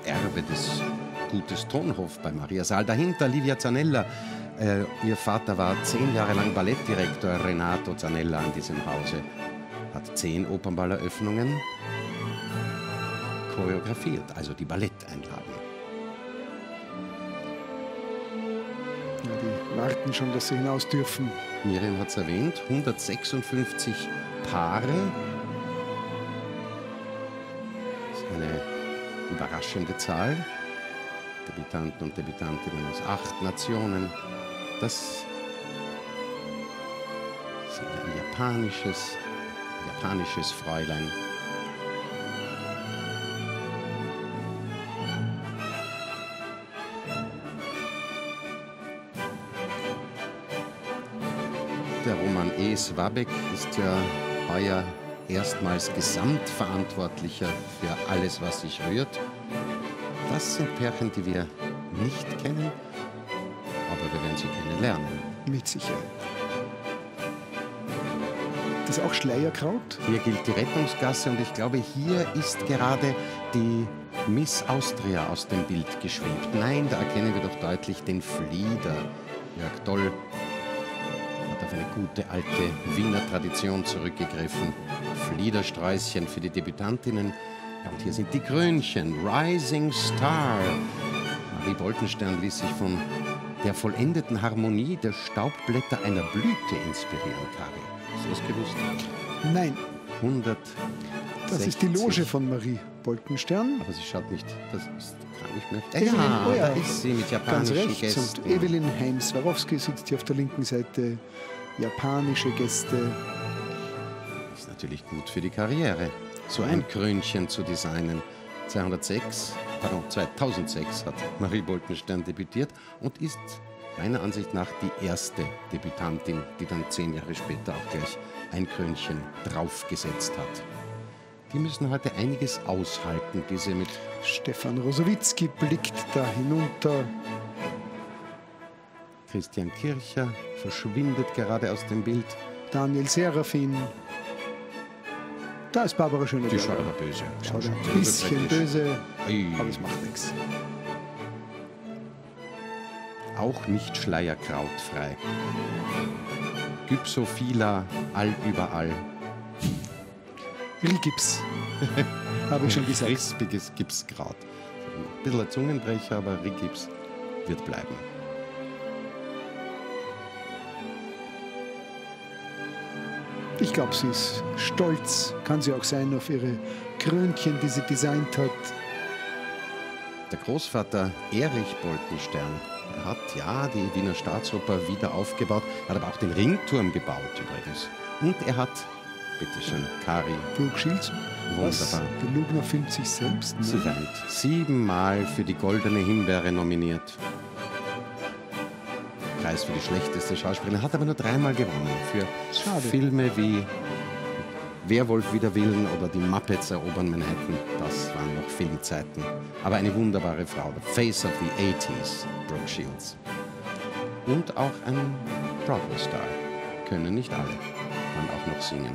Erbe des Gutes Tonhof bei Maria Saal. Dahinter Livia Zanella. Ihr Vater war 10 Jahre lang Ballettdirektor Renato Zanella in diesem Hause. Hat 10 Opernballeröffnungen choreografiert, also die Balletteinlagen. Ja, die warten schon, dass sie hinaus dürfen. Mirjam hat es erwähnt, 156 Paare. Das ist eine überraschende Zahl. Debütanten und Debütantinnen aus 8 Nationen. Das ist ein japanisches Fräulein. Der Roman E. Swarbeck ist ja heuer erstmals Gesamtverantwortlicher für alles, was sich rührt. Das sind Pärchen, die wir nicht kennen, aber wir werden sie kennenlernen. Mit Sicherheit. Das ist auch Schleierkraut. Hier gilt die Rettungsgasse und ich glaube, hier ist gerade die Miss Austria aus dem Bild geschwebt. Nein, da erkennen wir doch deutlich den Flieder. Jörg Doll hat auf eine gute alte Wiener Tradition zurückgegriffen. Fliedersträußchen für die Debütantinnen. Ja, und hier sind die Krönchen. Rising Star. Marie Boltenstern ließ sich von der vollendeten Harmonie der Staubblätter einer Blüte inspirieren, Cari. Hast du das gewusst? Nein. 100. Das ist die Loge von Marie Boltenstern. Aber sie schaut nicht. Das ist gar nicht mehr. Ja, oh ja, da ist sie mit japanischen ganz rechts. Gästen. Und Evelyn Heim-Swarowski sitzt hier auf der linken Seite. Japanische Gäste. Ist natürlich gut für die Karriere, so ein Krönchen zu designen. 2006 hat Marie Boltenstern debütiert und ist meiner Ansicht nach die erste Debütantin, die dann 10 Jahre später auch gleich ein Krönchen draufgesetzt hat. Die müssen heute einiges aushalten, diese mit... Stefan Rosowitzki blickt da hinunter. Christian Kircher verschwindet gerade aus dem Bild. Daniel Serafin. Da ist Barbara Schöneberger. Die schaut aber böse. Schaut ein bisschen böse, aber es macht nichts. Auch nicht schleierkrautfrei. Gypsophila allüberall. Grillgips, habe ich schon gesagt. Rispiges Gipskraut. Ein bisschen ein Zungenbrecher, aber Rigips wird bleiben. Ich glaube, sie ist stolz, kann sie auch sein, auf ihre Krönchen, die sie designt hat. Der Großvater Erich Boltenstern hat ja die Wiener Staatsoper wieder aufgebaut, hat aber auch den Ringturm gebaut übrigens. Und er hat, bitteschön, Cari Hohenlohe, wunderbar. Der Lugner filmt sich selbst. Ne? Sie weit. 7-mal für die Goldene Himbeere nominiert. Preis für die schlechteste Schauspielerin, hat aber nur 3-mal gewonnen. Für schade. Filme wie Werwolf wider Willen oder die Muppets erobern Manhattan, das waren noch Filmzeiten. Aber eine wunderbare Frau, the face of the 80s, Brooke Shields. Und auch ein Broadway-Star. Können nicht alle, kann auch noch singen.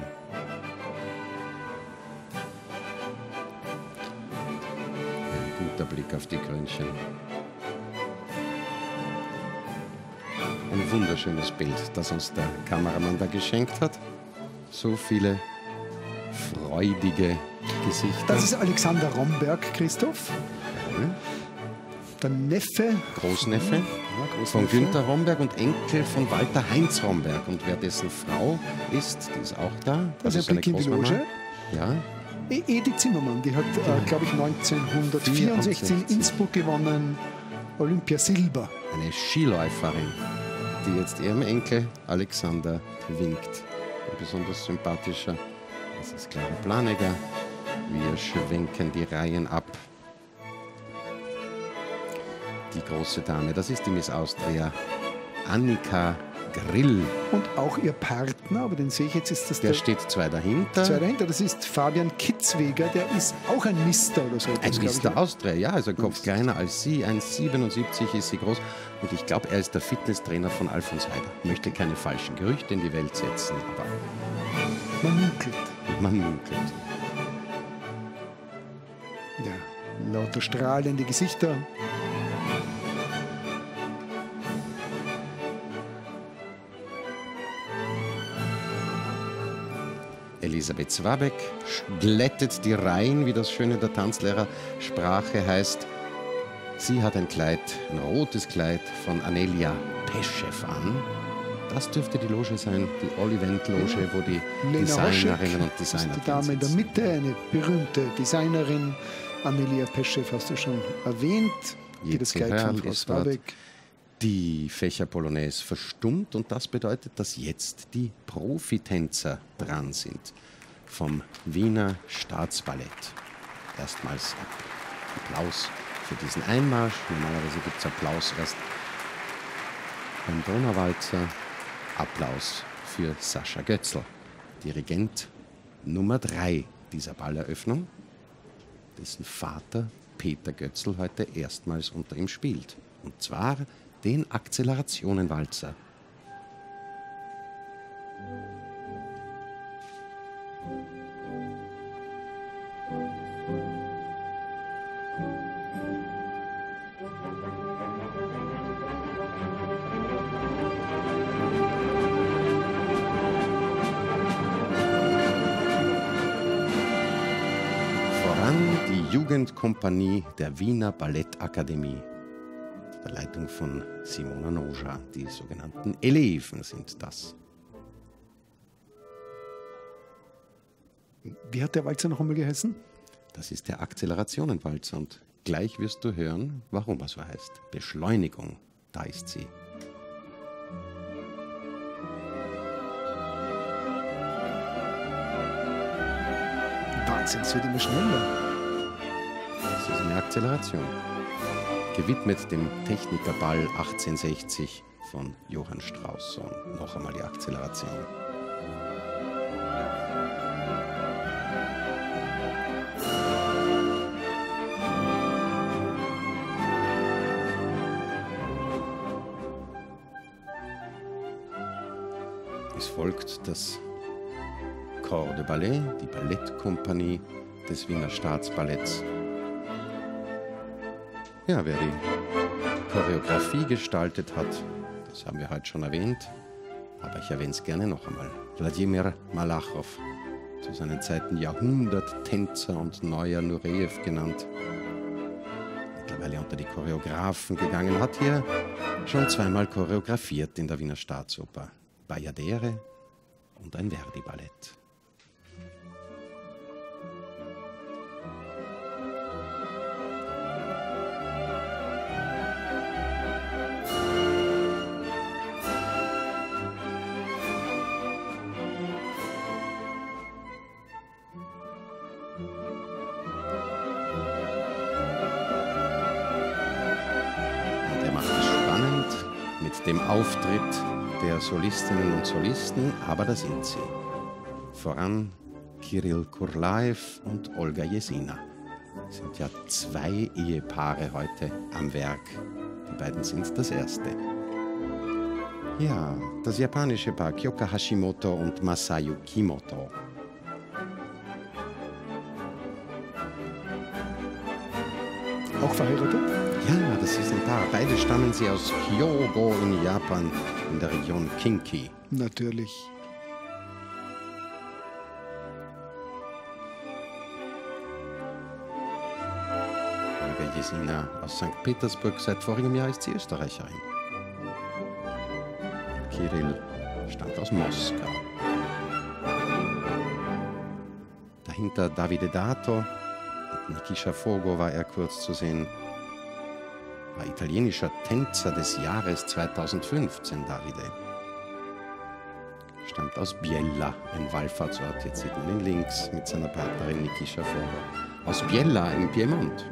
Ein guter Blick auf die Grünchen. Ein wunderschönes Bild, das uns der Kameramann da geschenkt hat. So viele freudige Gesichter. Das ist Alexander Romberg, Christoph. Ja. Der Neffe. Großneffe, ja, Großneffe von Günther Romberg und Enkel von Walter Heinz Romberg. Und wer dessen Frau ist, die ist auch da. Das ist eine Großmama. Ja. Edith Zimmermann, die hat, glaube ich, 1964 in Innsbruck gewonnen. Olympia Silber. Eine Skiläuferin, die jetzt ihrem Enkel Alexander winkt. Ein besonders sympathischer. Das ist Clara Planiger. Wir schwenken die Reihen ab. Die große Dame, das ist die Miss Austria, Annika Grill. Und auch ihr Partner, aber den sehe ich jetzt, ist das der... Der steht 2 dahinter. 2 dahinter, das ist Fabian Kitzweger, der ist auch ein Mister oder so. Ein Mister Austria, ja, also ein Kopf kleiner als sie, 1,77 ist sie groß. Und ich glaube, er ist der Fitnesstrainer von Alfons Haider. Möchte keine falschen Gerüchte in die Welt setzen, aber... Man munkelt. Man munkelt. Ja, lauter strahlende Gesichter. Elisabeth Swabeck glättet die Reihen, wie das Schöne der Tanzlehrersprache heißt. Sie hat ein Kleid, ein rotes Kleid von Anelia Peschew an. Das dürfte die Loge sein, die Olivent-Loge, wo die Designerinnen und Designer sind. Die Dame in der Mitte, eine berühmte Designerin, Anelia Peschew, hast du schon erwähnt, die das Kleid von Frau Swabeck. Die Fächer-Polonaise verstummt und das bedeutet, dass jetzt die Profitänzer dran sind. Vom Wiener Staatsballett. Erstmals Applaus für diesen Einmarsch. Normalerweise gibt es Applaus erst beim Donauwalzer. Applaus für Sascha Goetzel, Dirigent Nummer 3 dieser Balleröffnung, dessen Vater Peter Goetzel heute erstmals unter ihm spielt. Und zwar den Akzelerationenwalzer. Voran die Jugendkompanie der Wiener Ballettakademie. Der Leitung von Simona Noja. Die sogenannten Eleven sind das. Wie hat der Walzer noch einmal geheißen? Das ist der Akzelerationenwalzer und gleich wirst du hören, warum er so heißt. Beschleunigung, da ist sie. Wahnsinn, es wird immer schneller. Das ist eine Akzeleration. Gewidmet dem Technikerball 1860 von Johann Strauss. Und noch einmal die Akzeleration. Es folgt das Corps de Ballet, die Ballettkompanie des Wiener Staatsballetts. Ja, wer die Choreografie gestaltet hat, das haben wir heute schon erwähnt, aber ich erwähne es gerne noch einmal. Wladimir Malakhov, zu seinen Zeiten Jahrhunderttänzer und neuer Nureyev genannt, mittlerweile unter die Choreografen gegangen, hat hier schon 2-mal choreografiert in der Wiener Staatsoper. Bayadere und ein Verdi-Ballett. dem Auftritt der Solistinnen und Solisten, aber da sind sie. Voran Kirill Kurlaev und Olga Jesina. Es sind ja zwei Ehepaare heute am Werk. Die beiden sind das erste. Ja, das japanische Paar Kyoka Hashimoto und Masayu Kimoto. Auch verheiratet? Ja, das ist ein Paar. Beide stammen sie aus Kyogo in Japan, in der Region Kinki. Natürlich. Olga Jesina aus St. Petersburg. Seit vorigem Jahr ist sie Österreicherin. Kirill stammt aus Moskau. Dahinter Davide Dato. Nikisha Fogo war er kurz zu sehen, war italienischer Tänzer des Jahres 2015, Davide. Stammt aus Biella, ein Wallfahrtsort, jetzt sieht man ihn links mit seiner Partnerin Nikisha Fogo. Aus Biella im Piemont.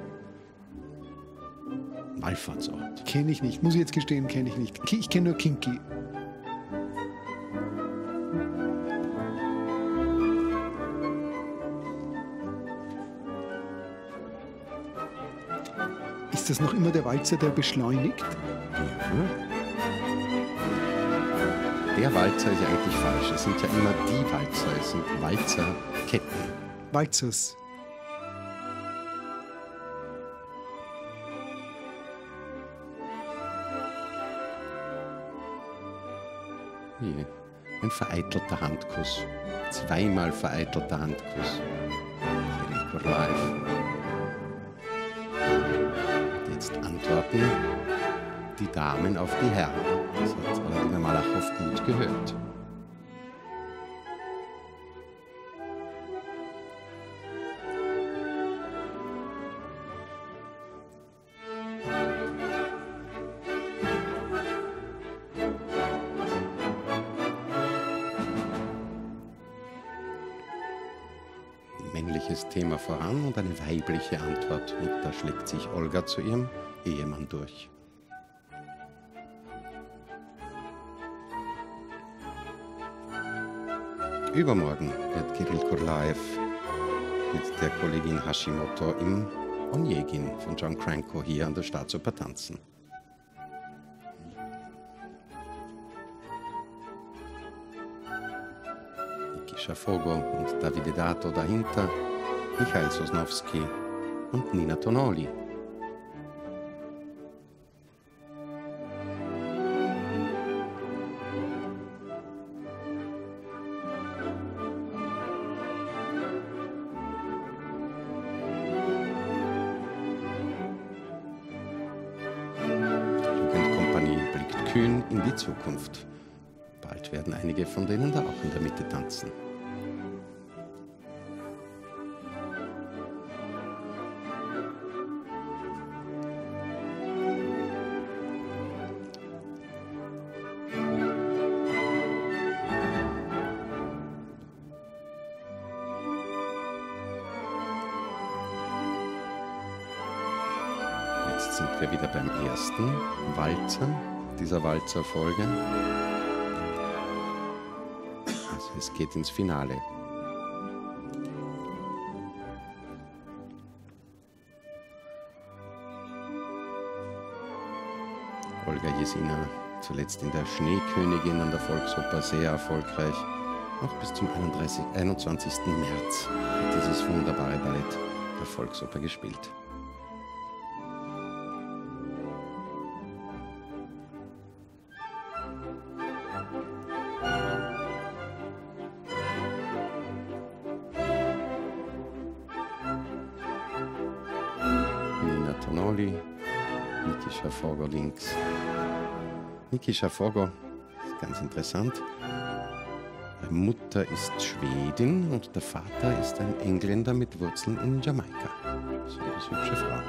Wallfahrtsort. Kenne ich nicht, muss ich jetzt gestehen, kenne ich nicht. Ich kenne nur Kinki. Ist das noch immer der Walzer, der beschleunigt? Ja. Der Walzer ist ja eigentlich falsch. Es sind ja immer die Walzer. Es sind Walzerketten. Walzers. Hier. Ein vereitelter Handkuss. Zweimal vereitelter Handkuss. Gerry Kessler. Antworten die Damen auf die Herren. Das hat Vladimir Malakhov gut gehört. Männliches Thema voran und eine weibliche Antwort. Und da schlägt sich Olga zu ihrem Ehemann durch. Übermorgen wird Kirill Kurlaev mit der Kollegin Hashimoto im Onegin von John Cranko hier an der Staatsoper tanzen. Nikisha Fogo und Davide Dato dahinter, Michael Sosnowski und Nina Tonoli. In die Zukunft. Bald werden einige von denen da auch in der Mitte tanzen. Jetzt sind wir wieder beim ersten Walzer dieser Walzerfolge. Also es geht ins Finale. Olga Jesina, zuletzt in der Schneekönigin an der Volksoper, sehr erfolgreich. Noch bis zum 21. März hat dieses wunderbare Ballett der Volksoper gespielt. Nikisha Fogo links. Nikisha Fogo, ganz interessant. Die Mutter ist Schwedin und der Vater ist ein Engländer mit Wurzeln in Jamaika. So eine hübsche Frau.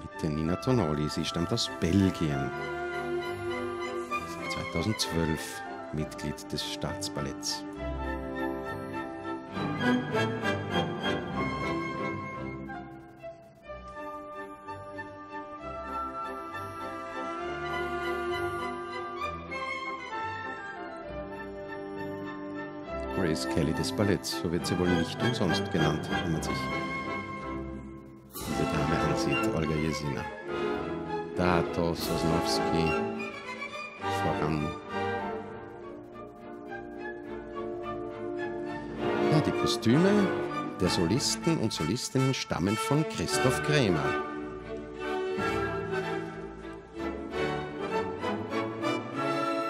Mit der Nina Tonoli, sie stammt aus Belgien. Sie ist 2012 Mitglied des Staatsballetts. Grace Kelly des Balletts, so wird sie wohl nicht umsonst genannt, wenn man sich diese Dame ansieht, Olga Jesina. Dato, Sosnowski, voran. Ja, die Kostüme der Solisten und Solistinnen stammen von Christoph Krämer.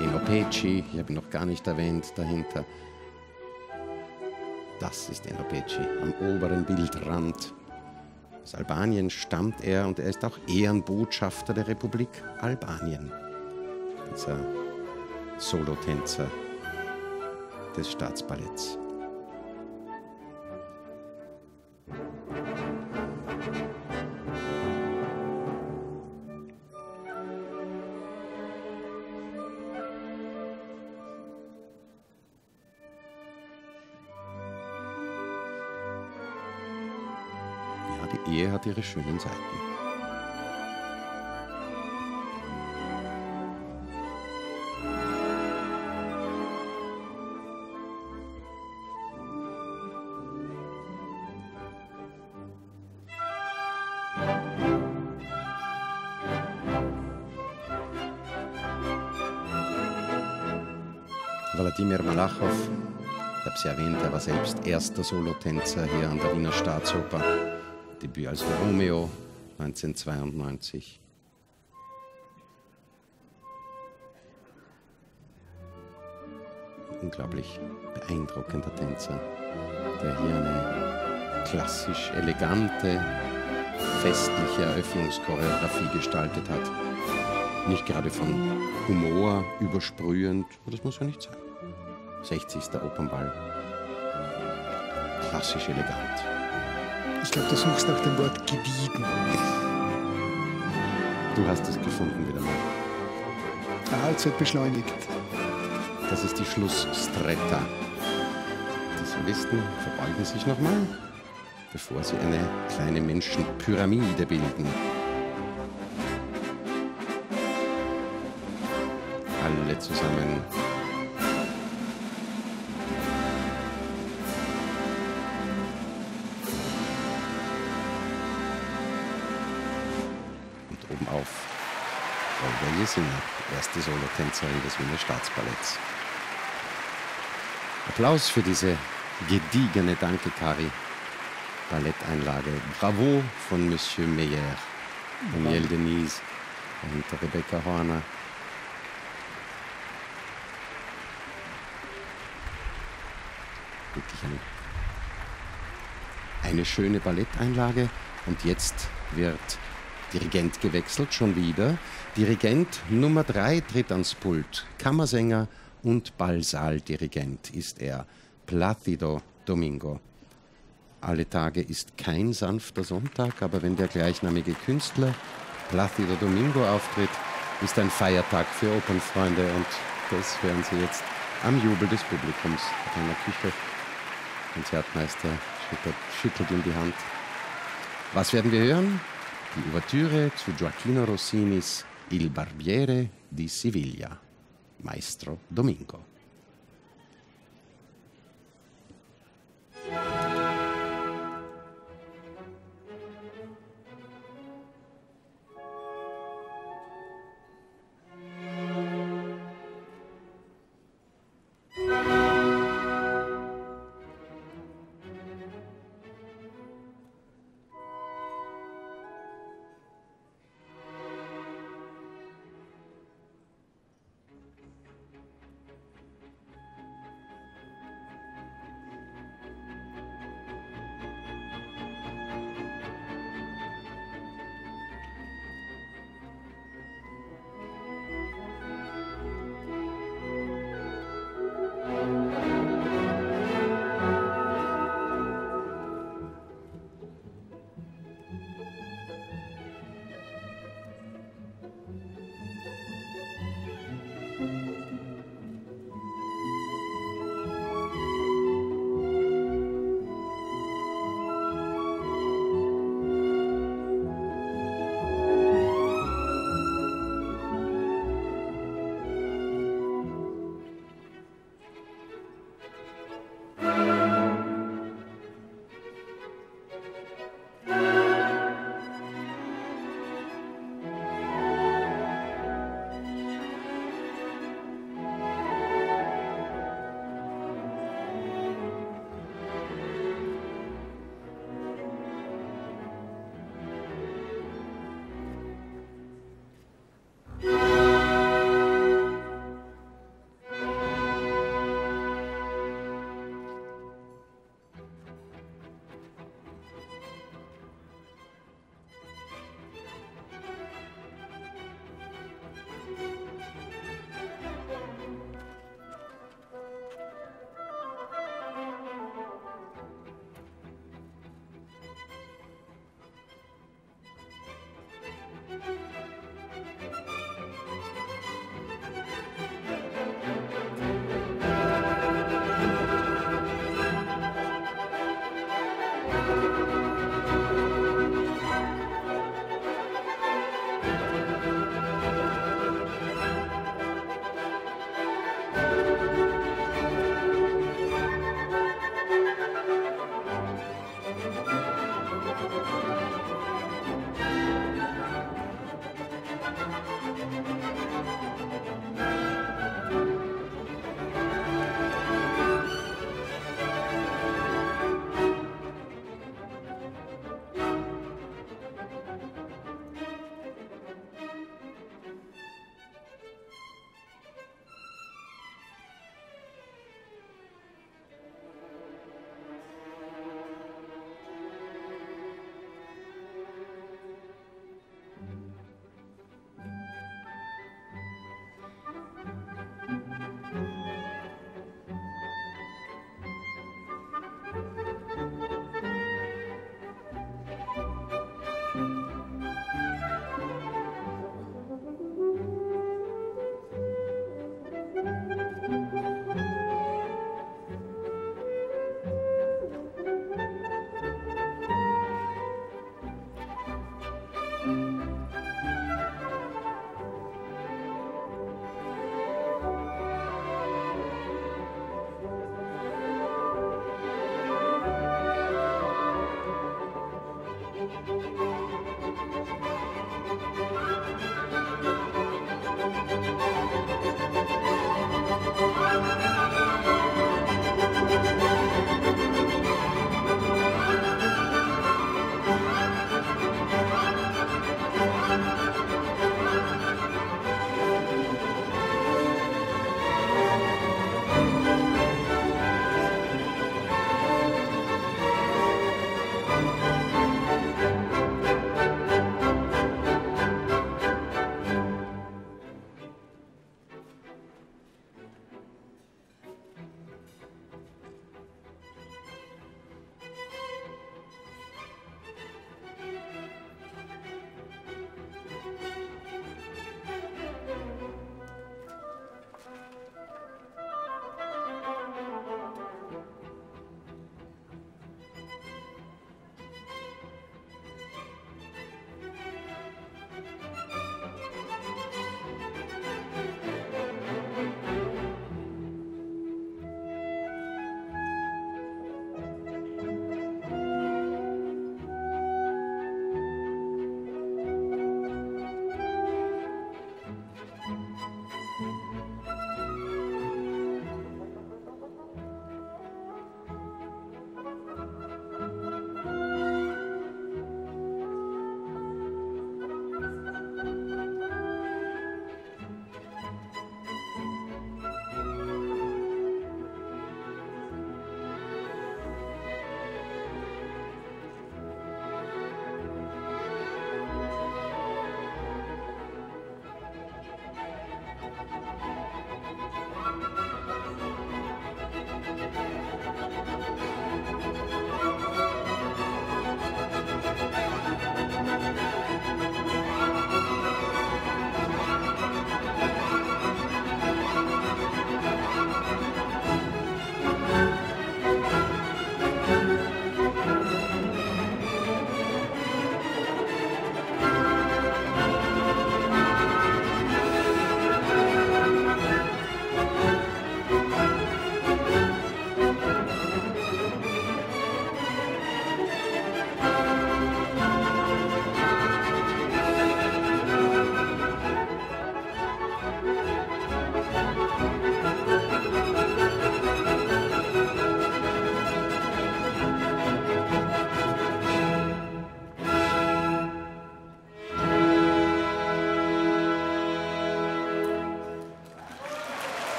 Enopeci, ich habe ihn noch gar nicht erwähnt, dahinter. Das ist Enopeci, am oberen Bildrand. Aus Albanien stammt er und er ist auch Ehrenbotschafter der Republik Albanien. Dieser Solotänzer des Staatsballetts. Die Ehe hat ihre schönen Seiten. Wladimir Malakhov, ich habe es ja erwähnt, er war selbst erster Solotänzer hier an der Wiener Staatsoper. Debüt als Romeo 1992. Unglaublich beeindruckender Tänzer, der hier eine klassisch elegante, festliche Eröffnungschoreografie gestaltet hat. Nicht gerade von Humor übersprühend, aber das muss ja nicht sein. 60. Opernball. Klassisch elegant. Ich glaube, du suchst nach dem Wort gediegen. Du hast es gefunden wieder mal. Ah, jetzt wird beschleunigt. Das ist die Schlussstretta. Die Solisten verbeugen sich nochmal, bevor sie eine kleine Menschenpyramide bilden. Alle zusammen. Olga Jesina, erste Solotänzerin des Wiener Staatsballetts. Applaus für diese gediegene Danke, Cari. Balletteinlage. Bravo von Monsieur Meyer. Daniel Denise, dahinter Rebecca Horner. Wirklich eine schöne Balletteinlage. Und jetzt wird Dirigent gewechselt, schon wieder. Dirigent Nummer 3 tritt ans Pult. Kammersänger und Ballsaaldirigent ist er, Plácido Domingo. Alle Tage ist kein sanfter Sonntag, aber wenn der gleichnamige Künstler Plácido Domingo auftritt, ist ein Feiertag für Opernfreunde. Und das hören Sie jetzt am Jubel des Publikums in der Küche. Konzertmeister schüttelt ihm die Hand. Was werden wir hören? Die Ouvertüre zu Gioachino Rossinis Il Barbiere di Siviglia, Maestro Domingo.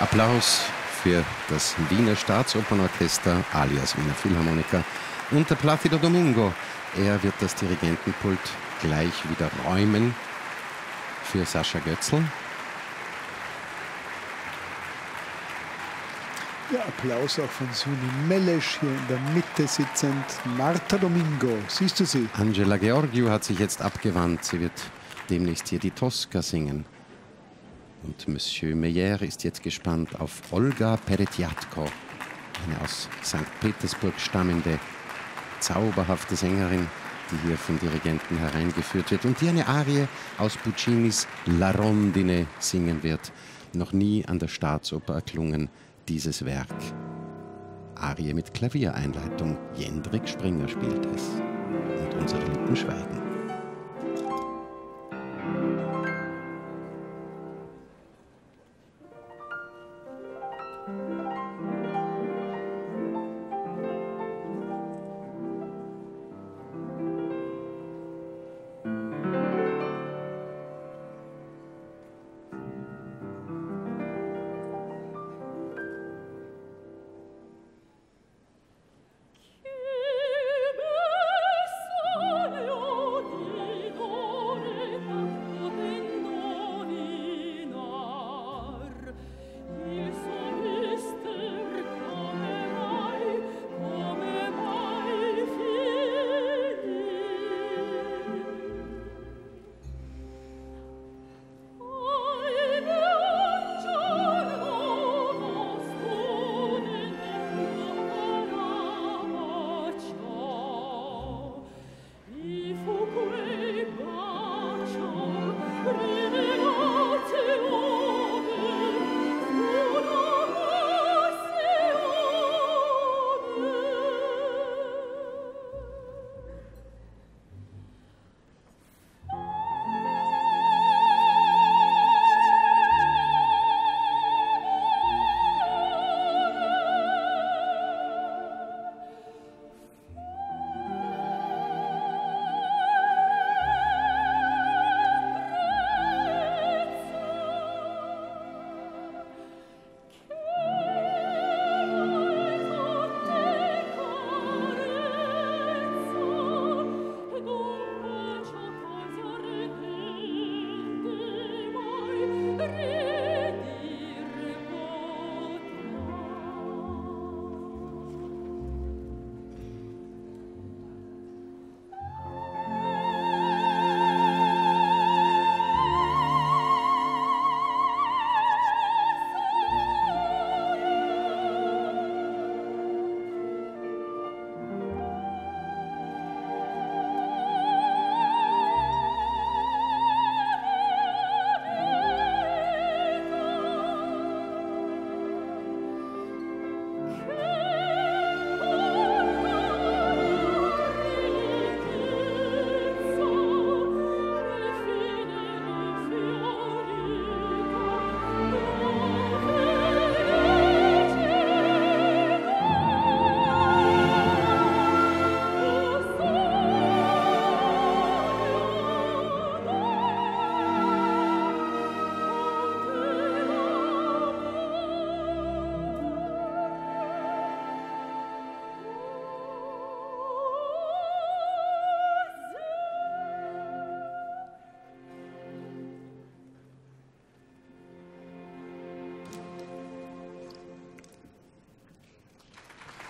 Applaus für das Wiener Staatsopernorchester alias Wiener Philharmoniker und der Plácido Domingo. Er wird das Dirigentenpult gleich wieder räumen für Sascha Goetzel. Ja, Applaus auch von Suni Melesch, hier in der Mitte sitzend. Marta Domingo, siehst du sie? Angela Georgiou hat sich jetzt abgewandt. Sie wird demnächst hier die Tosca singen. Und Monsieur Meyer ist jetzt gespannt auf Olga Peretyatko, eine aus St. Petersburg stammende zauberhafte Sängerin, die hier vom Dirigenten hereingeführt wird und die eine Arie aus Puccinis La Rondine singen wird. Noch nie an der Staatsoper erklungen, dieses Werk. Arie mit Klaviereinleitung. Jendrik Springer spielt es. Und unsere Lippen schweigen.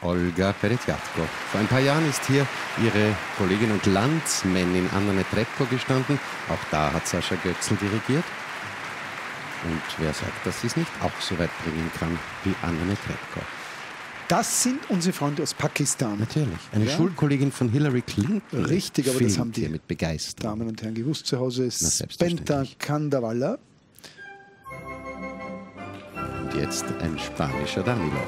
Olga Peretyatko. Vor ein paar Jahren ist hier ihre Kollegin und Landsmännin Anna Netrebko gestanden. Auch da hat Sascha Goetzel dirigiert. Und wer sagt, dass sie es nicht auch so weit bringen kann wie Anna Netrebko? Das sind unsere Freunde aus Pakistan. Natürlich. Eine Schulkollegin von Hillary Clinton. Richtig, aber das haben die mit Begeisterung, Damen und Herren, gewusst. Zu Hause ist Benta Kandawala. Und jetzt ein spanischer Danilo.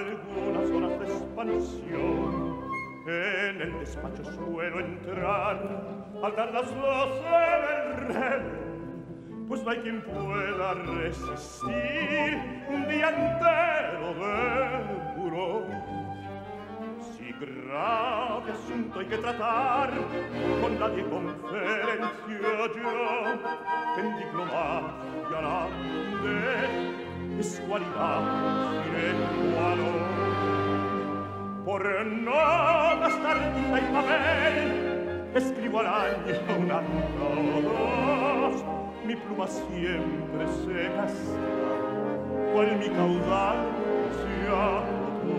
Algunas horas de expansión en el despacho suelo entrar al dar las doce del reloj, pues no hay quien pueda resistir un día entero de furor. Si grave asunto hay que tratar, con nadie conferencio yo, que en diplomacia la andé es cualidad inecuador. Por no gastar tinta y papel, escribo al año un año o dos. Mi pluma siempre se gasta, cual mi caudal se agotó.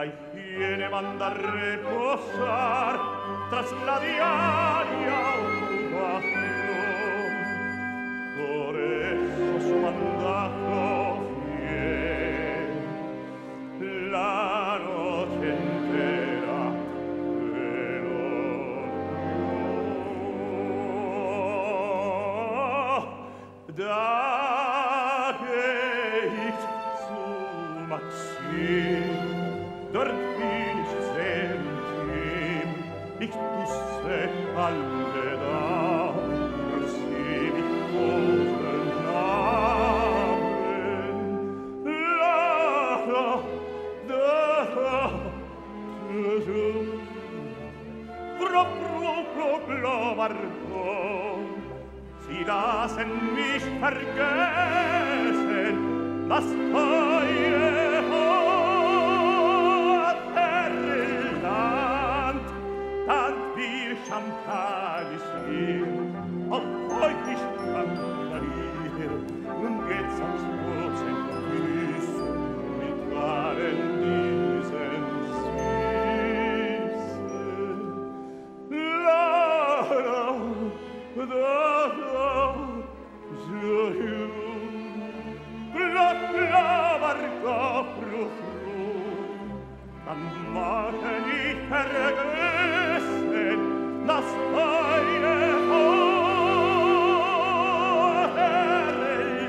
la higiene manda a reposar tras la diaria ocupación. Por eso su mandato fiel la noche entera pero da. Dort bin ich sehr intim, ich küsse alle da, grüß sie mit guten Namen. La, la, da, da, toujours. Pro, pro, pro, pro, pardon. Sie lassen mich vergessen, das Heil. Champagner ist hier, auf euch ist Champagner hier. Nun geht's ans Wurzelnüss mit allen diesen Süßen. La, la, la, la, so jung. La, la, barca, pro, pro. Dann machen ich vergessen, das neue hohe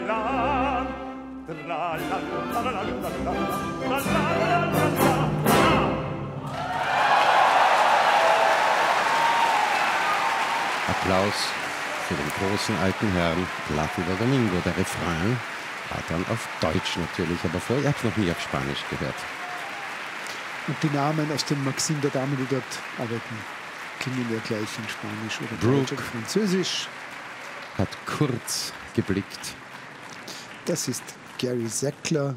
Land. Applaus für den großen alten Herrn Plácido Domingo. Der Refrain war dann auf Deutsch natürlich, aber vorher habt ihr noch nie auf Spanisch gehört. Und die Namen aus dem Maxim der Damen, die dort arbeiten, klingen ja gleich in Spanisch oder Brooke oder Französisch. Hat kurz geblickt. Das ist Gerry Kessler.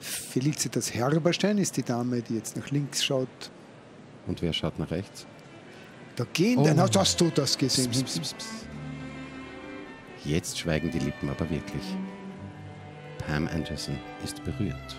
Felicitas Herberstein ist die Dame, die jetzt nach links schaut. Und wer schaut nach rechts? Da gehen dann. Hast du das gesehen? Pss, pss, pss. Jetzt schweigen die Lippen aber wirklich. Pam Anderson ist berührt.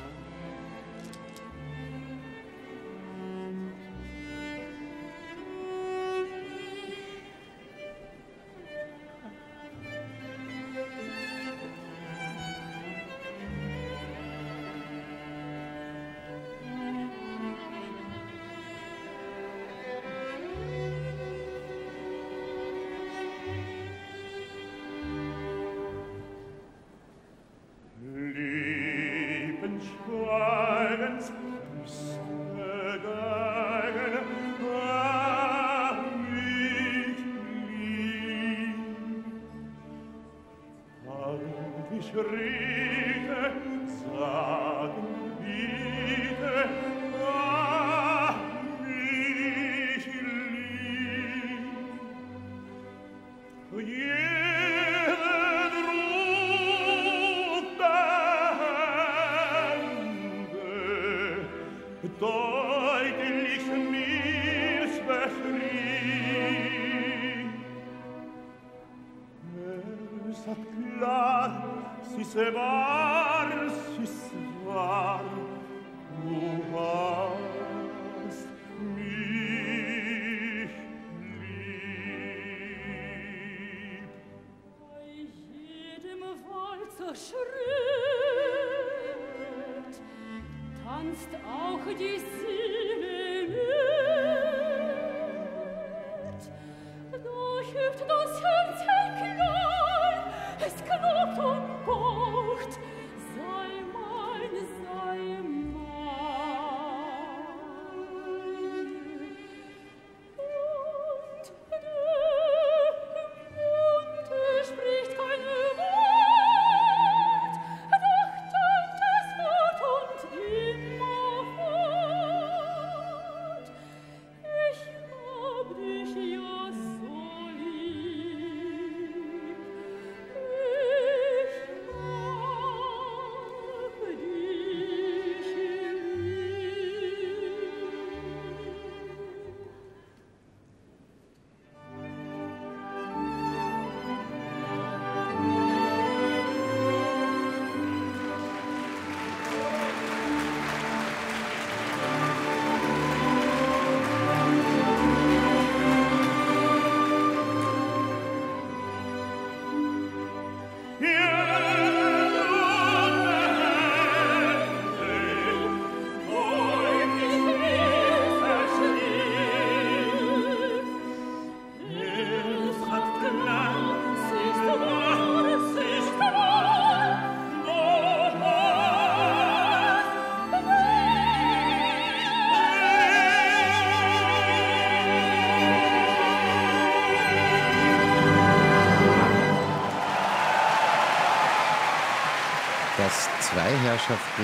Mannschaften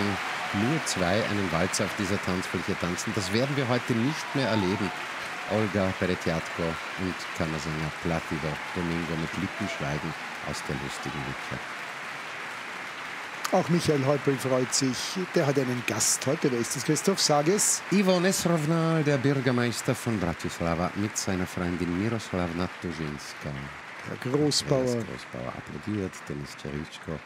nur zwei einen Walzer auf dieser Tanzfläche tanzen. Das werden wir heute nicht mehr erleben. Olga Peretyatko und Kammersänger Plácido Domingo mit Lippenschweigen aus der lustigen Witwe. Auch Michael Häupl freut sich. Der hat einen Gast heute. Wer ist es, Christoph? Sag es. Ivo Nesrovna, der Bürgermeister von Bratislava, mit seiner Freundin Miroslavna Tuschinska. Der Großbauer. Der Großbauer applaudiert, Dennis Scherivischko.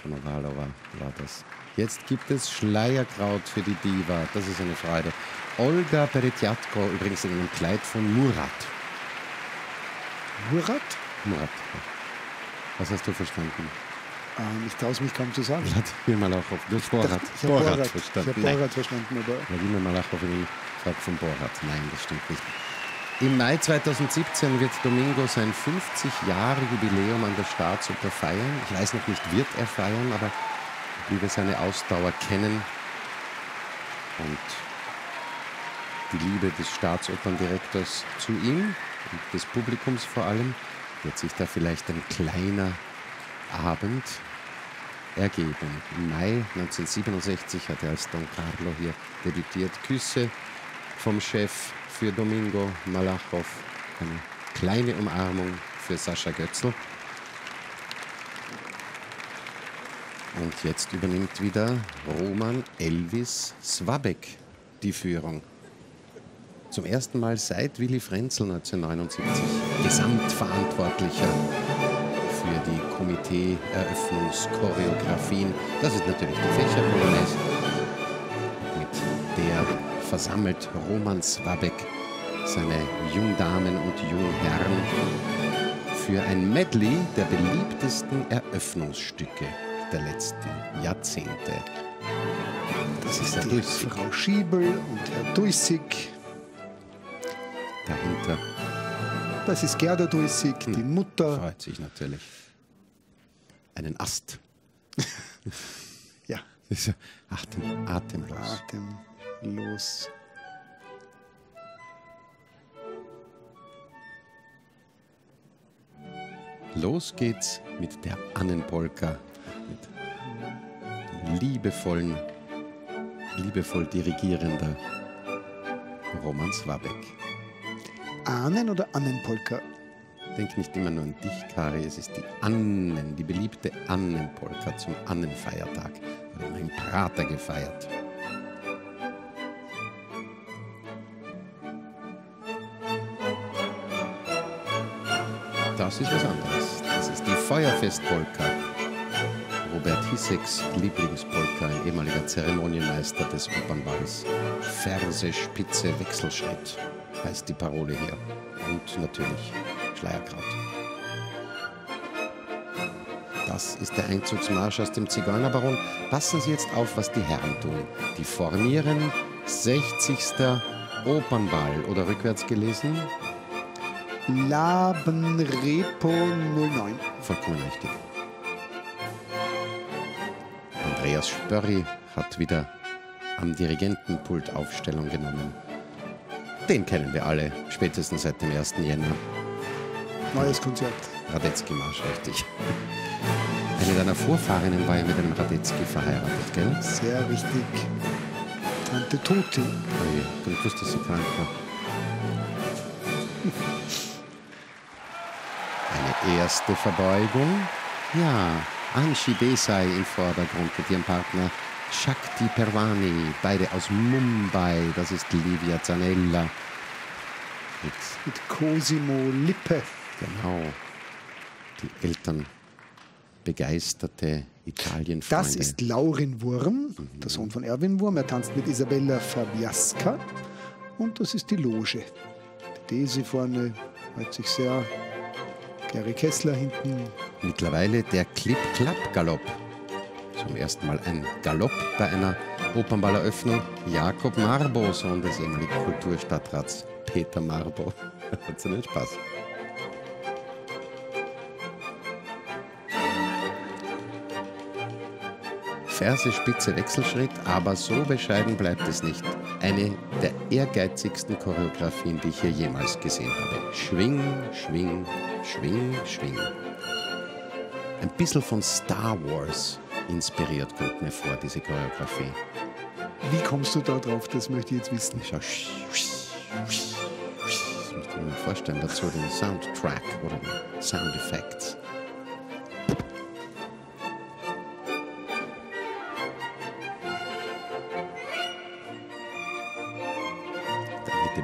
Konovalova war das. Jetzt gibt es Schleierkraut für die Diva. Das ist eine Freude. Olga Peretyatko übrigens in einem Kleid von Murat. Murat? Murat. Was hast du verstanden? Ich traue mich kaum zu sagen. Vladimir Malakhov. Du hast Borat. Ich habe Borat verstanden. Ich habe Borat verstanden, oder? Vladimir Malakhov sagt von Borat. Nein, das stimmt nicht. Im Mai 2017 wird Domingo sein 50-Jahre-Jubiläum an der Staatsoper feiern. Ich weiß noch nicht, wird er feiern, aber wie wir seine Ausdauer kennen und die Liebe des Staatsoperndirektors zu ihm und des Publikums vor allem, wird sich da vielleicht ein kleiner Abend ergeben. Im Mai 1967 hat er als Don Carlo hier debütiert. Küsse vom Chef für Domingo Malakhov, eine kleine Umarmung für Sascha Goetzel. Und jetzt übernimmt wieder Roman Elvis Swabeck die Führung. Zum ersten Mal seit Willy Frenzel 1979 Gesamtverantwortlicher für die Komitee-Eröffnungschoreografien. Das ist natürlich die Fächer-Polonaise, mit der versammelt Roman Swabeck seine Jungdamen und Jungherren für ein Medley der beliebtesten Eröffnungsstücke der letzten Jahrzehnte. Das ist die Frau Schiebel und Herr Duissig. Dahinter. Das ist Gerda Duissig, die Mutter. Freut sich natürlich. Einen Ast. Ja. Das ist ja atemlos. Los. Los geht's mit der Annenpolka, mit liebevoll dirigierender Roman Swabeck. Ahnen oder Annenpolka? Denk nicht immer nur an dich, Kari, es ist die Annen, die beliebte Annenpolka zum Annenfeiertag, da wird immer im Prater gefeiert. Das ist was anderes. Das ist die Feuerfestpolka. Robert Hisseks Lieblingspolka, ein ehemaliger Zeremonienmeister des Opernballs. Ferse, Spitze, Wechselschritt heißt die Parole hier. Und natürlich Schleierkraut. Das ist der Einzugsmarsch aus dem Zigeunerbaron. Passen Sie jetzt auf, was die Herren tun. Die formieren 60. Opernball. Oder rückwärts gelesen? Labenrepo 09. Vollkommen richtig. Andreas Spörri hat wieder am Dirigentenpult Aufstellung genommen. Den kennen wir alle, spätestens seit dem 1. Jänner. Neues Konzert. Radetzky-Marsch, richtig. Eine deiner Vorfahrinnen war ja mit dem Radetzky verheiratet, gell? Sehr richtig. Tante Tuti. Oh je, du wusstest, dass sie krank war. Eine erste Verbeugung. Ja, Anshi Desai im Vordergrund mit ihrem Partner Shakti Perwani, beide aus Mumbai. Das ist Livia Zanella. Mit Cosimo Lippe. Genau. Die Eltern begeisterte Italienfreunde. Das ist Laurin Wurm, der Sohn von Erwin Wurm. Er tanzt mit Isabella Fabiasca. Und das ist die Loge. Desi vorne, hört sich sehr. Gerry Kessler hinten. Mittlerweile der Clip-Klapp-Galopp. Zum ersten Mal ein Galopp bei einer Opernballeröffnung. Jakob Marbo, Sohn des ehemaligen Kulturstadtrats Peter Marbo. Hat seinen Spaß. Ferse, Spitze, Wechselschritt, aber so bescheiden bleibt es nicht. Eine der ehrgeizigsten Choreografien, die ich hier jemals gesehen habe. Schwing, schwing, schwing, schwing. ein bisschen von Star Wars inspiriert, kommt mir vor, diese Choreografie. Wie kommst du da drauf? Das möchte ich jetzt wissen. Schau, das muss man mir vorstellen, dazu den Soundtrack oder den Sound Effects.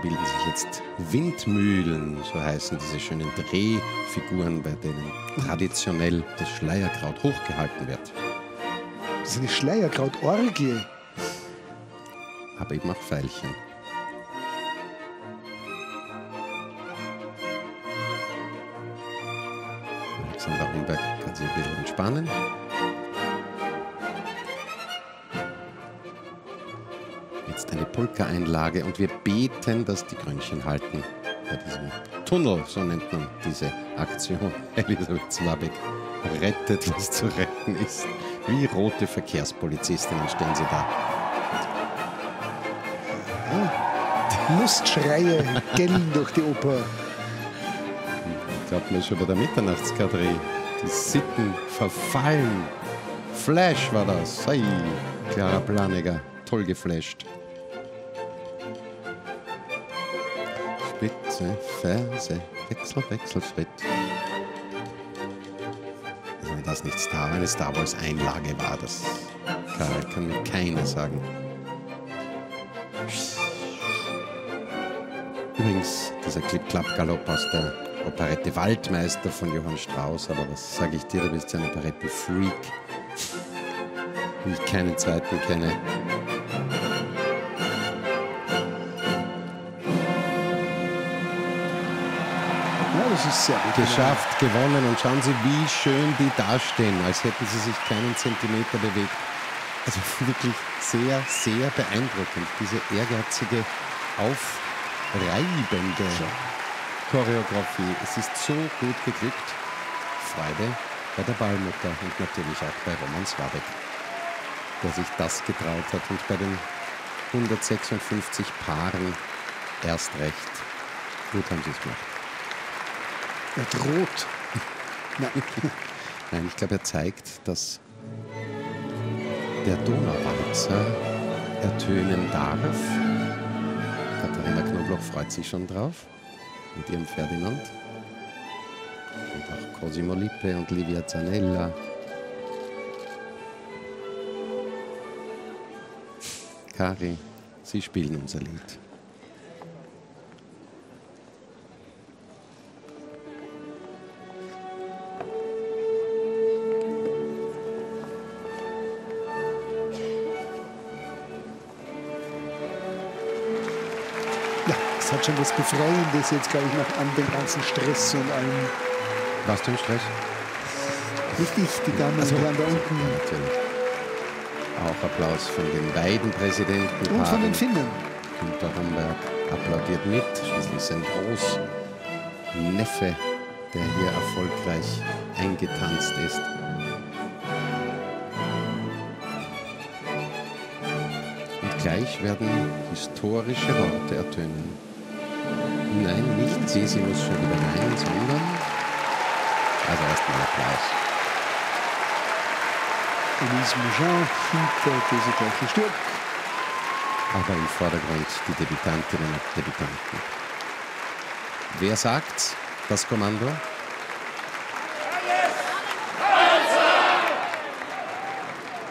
Bilden sich jetzt Windmühlen, so heißen diese schönen Drehfiguren, bei denen traditionell das Schleierkraut hochgehalten wird. Das ist eine Schleierkrautorgie. Aber eben auch Veilchen. Alexander Romberg kann sich ein bisschen entspannen. Eine Polka-Einlage und wir beten, dass die Krönchen halten bei diesem Tunnel, so nennt man diese Aktion. Elisabeth Slabek rettet, was zu retten ist. Wie rote Verkehrspolizistinnen stehen sie da. Die Lustschreie gellen durch die Oper. Ich glaube, man ist schon bei der Mitternachtskadrille. Die Sitten verfallen. Flash war das. Hey, Clara Planeger, toll geflasht. Spitze, Ferse, Wechsel, Wechselschritt. Also wenn das nicht eine Star Wars-Einlage war, das kann mir keiner sagen. Übrigens, dieser Klipp-Klapp-Galopp aus der Operette Waldmeister von Johann Strauss, aber was sage ich dir, du bist ja ein Operetten-Freak. Ich keinen zweiten kenne. Das ist sehr gut geschafft, gewonnen. Und schauen Sie, wie schön die dastehen, als hätten sie sich keinen Zentimeter bewegt. Also wirklich sehr, sehr beeindruckend. Diese ehrgeizige, aufreibende Choreografie. Es ist so gut geglückt. Freude bei der Ballmutter und natürlich auch bei Roman Sławek, der sich das getraut hat und bei den 156 Paaren erst recht. Gut haben sie es gemacht. Er droht. Nein, ich glaube, er zeigt, dass der Donauwalzer ertönen darf. Katharina Knobloch freut sich schon drauf mit ihrem Ferdinand. Und auch Cosimo Lippe und Livia Zanella. Cari, Sie spielen unser Lied. Hat schon was Befreiendes jetzt, glaube ich, nach an den ganzen Stress und allem. Warst du im Stress? Nicht ich, die Damen und Herren da unten. Ja, natürlich. Auch Applaus von den beiden Präsidenten. Und von den Finnen. Günter Romberg applaudiert mit. Schließlich sein Großneffe, der hier erfolgreich eingetanzt ist. Und gleich werden historische Worte ertönen. Nein, nicht Sesi muss schon wieder rein, sondern. Also erstmal Applaus. Elise Mougin hinter Desirée Treichl-Stürgkh. Aber im Vordergrund die Debütantinnen und Debütanten. Wer sagt das Kommando? Alles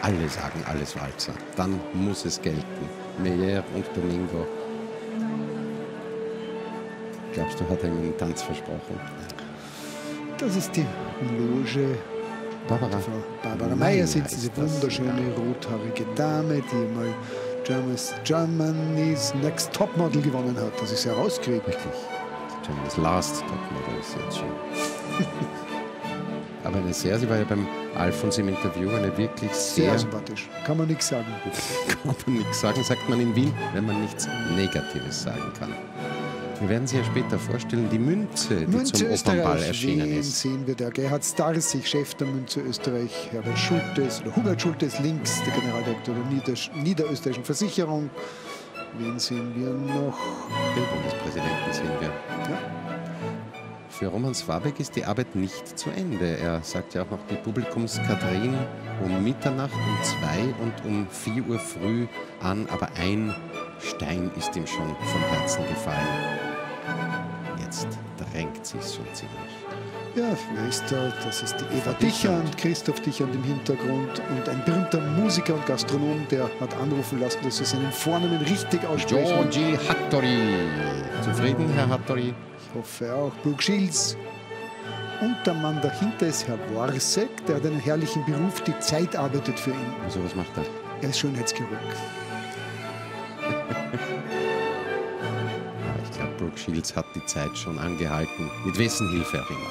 Walzer! Alle sagen alles Walzer. Dann muss es gelten. Meyer und Domingo. Glaubst du, hat er einen Tanz versprochen? Das ist die Loge. Barbara Meyer sitzt, diese wunderschöne rothaarige Dame, die mal Germany's Next Topmodel gewonnen hat. Das ist ja rausgekriegt. Wirklich. Germany's Last Topmodel ist jetzt schon. Aber eine sehr, sie war ja beim Alfons im Interview, eine wirklich sehr sympathisch. Kann man nichts sagen. Kann man nichts sagen, sagt man in Wien, wenn man nichts Negatives sagen kann. Wir werden Sie ja später vorstellen, die Münze, die zum Opernball erschienen ist. Sehen wir da. Gerhard Starzig, Chef der Münze Österreich, Herbert Schultes oder Hubert Schultes links, der Generaldirektor der Niederösterreichischen Versicherung. Wen sehen wir noch? Den Bundespräsidenten sehen wir. Ja. Für Roman Swabeck ist die Arbeit nicht zu Ende. Er sagt ja auch noch, die Publikumskadrillen um Mitternacht, um 2 und um 4 Uhr früh an, aber ein Stein ist ihm schon vom Herzen gefallen. Jetzt drängt sich's schon ziemlich. Ja, vielleicht, das ist die Eva Dichand, Christoph Dichand im Hintergrund und ein berühmter Musiker und Gastronom, der hat anrufen lassen, dass er seinen Vornamen richtig ausspricht. Georgi Hattori. Zufrieden, Herr Hattori? Ich hoffe auch. Brooke Shields. Und der Mann dahinter ist Herr Worsek, der hat einen herrlichen Beruf, die Zeit arbeitet für ihn. Also was macht er? Er ist Schönheitschirurg. Ich glaube, Brooke Shields hat die Zeit schon angehalten. Mit wessen Hilfe auch immer.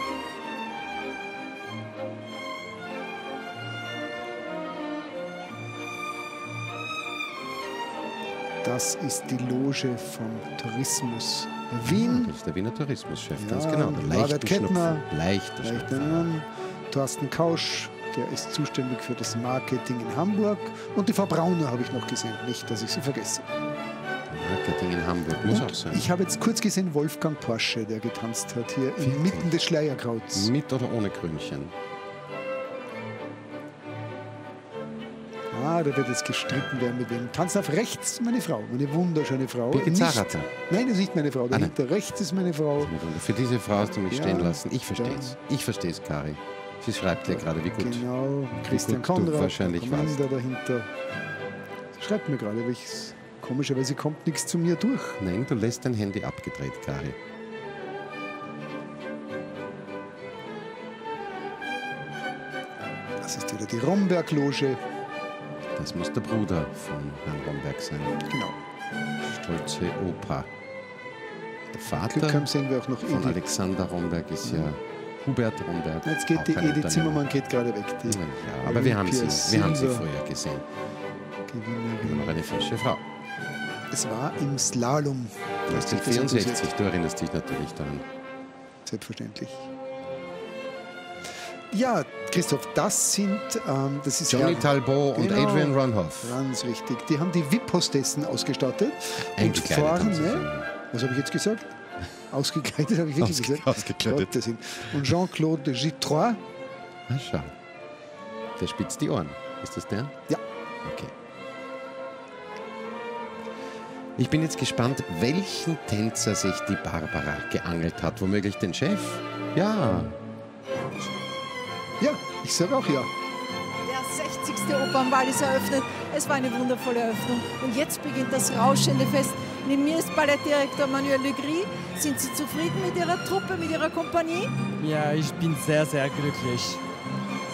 Das ist die Loge vom Tourismus Wien. Das ist der Wiener Tourismuschef, ja, ganz genau. Der Leichter Schnupfen. Thorsten Kausch, der ist zuständig für das Marketing in Hamburg. Und die Frau Brauner habe ich noch gesehen, nicht, dass ich sie vergesse. Marketing in Hamburg muss und auch sein. Ich habe jetzt kurz gesehen Wolfgang Porsche, der getanzt hat hier inmitten des Schleierkrauts. Mit oder ohne Krönchen? Ah, da wird jetzt gestritten werden mit dem Tanzen auf rechts, meine Frau, meine wunderschöne Frau. Nicht, nein, das ist nicht meine Frau. Dahinter rechts ist meine Frau. Für diese Frau hast du mich stehen lassen. Ich verstehe es. Ich verstehe es, Cari. Sie schreibt ja gerade, wie gut. Genau, Christian Konrad, wahrscheinlich Commander dahinter. Sie schreibt mir gerade, weil komischerweise kommt nichts zu mir durch. Nein, du lässt dein Handy abgedreht, Cari. Das ist wieder die Romberg-Loge. Das muss der Bruder von Herrn Romberg sein. Genau. Stolze Opa. Der Vater sehen wir auch noch von Alexander Romberg ist ja Hubert Romberg. Jetzt geht die Edi Zimmermann geht gerade weg. Die aber wir haben sie früher gesehen. Immer noch eine frische Frau. Es war im Slalom. 1964, du erinnerst dich natürlich daran. Selbstverständlich. Ja, Christoph, das sind... das ist Johnny Talbot und Adrian Ronhoff. Ganz richtig. Die haben die VIP-Hostessen ausgestattet. Und vorne... Was habe ich jetzt gesagt? Ausgekleidet habe ich wirklich gesagt. Ausgekleidet. Und Jean-Claude Gitroy. Ah, schau. Der spitzt die Ohren. Ist das der? Ja. Okay. Ich bin jetzt gespannt, welchen Tänzer sich die Barbara geangelt hat. Womöglich den Chef? Ja. Ja, ich sage auch ja. Der 60. Opernball ist eröffnet. Es war eine wundervolle Eröffnung. Und jetzt beginnt das rauschende Fest. Neben mir ist Ballettdirektor Manuel Legris. Sind Sie zufrieden mit Ihrer Truppe, mit Ihrer Kompanie? Ja, ich bin sehr, sehr glücklich.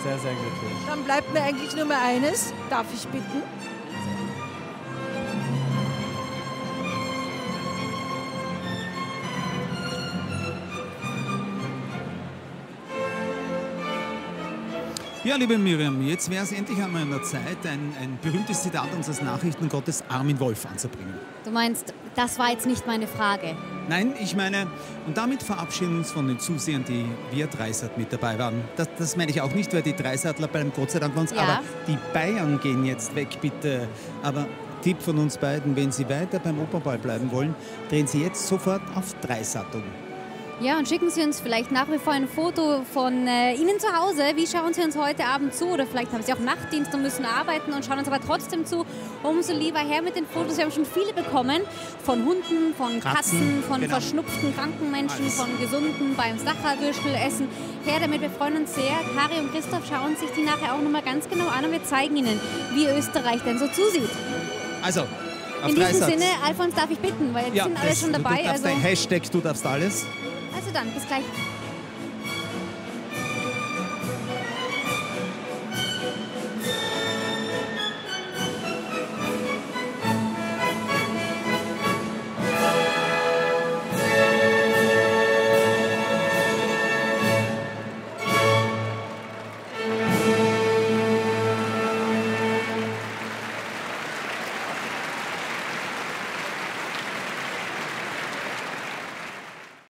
Sehr, sehr glücklich. Dann bleibt mir eigentlich nur mehr eines. Darf ich bitten? Ja, liebe Mirjam, jetzt wäre es endlich einmal an der Zeit, ein berühmtes Zitat unseres Nachrichtengottes Armin Wolf anzubringen. Du meinst, das war jetzt nicht meine Frage? Nein, ich meine, und damit verabschieden wir uns von den Zusehern, die wir Dreisat mit dabei waren. Das meine ich auch nicht, weil die Dreisatler bleiben Gott sei Dank bei uns, aber die Bayern gehen jetzt weg, bitte. Aber Tipp von uns beiden, wenn Sie weiter beim Opernball bleiben wollen, drehen Sie jetzt sofort auf Dreisat um. Ja, und schicken Sie uns vielleicht nach wie vor ein Foto von Ihnen zu Hause. Wie schauen Sie uns heute Abend zu? Oder vielleicht haben Sie auch Nachtdienst und müssen arbeiten und schauen uns aber trotzdem zu. Umso lieber her mit den Fotos. Wir haben schon viele bekommen. Von Hunden, von Katzen, von verschnupften, kranken Menschen, von Gesunden beim Sacherwürstelessen. Her damit, wir freuen uns sehr. Cari und Christoph schauen sich die nachher auch nochmal ganz genau an und wir zeigen Ihnen, wie Österreich denn so zusieht. Also... In diesem Sinne, Alfons, darf ich bitten, weil jetzt sind alle schon dabei. Du darfst dein Hashtag, du darfst alles. Also dann, bis gleich.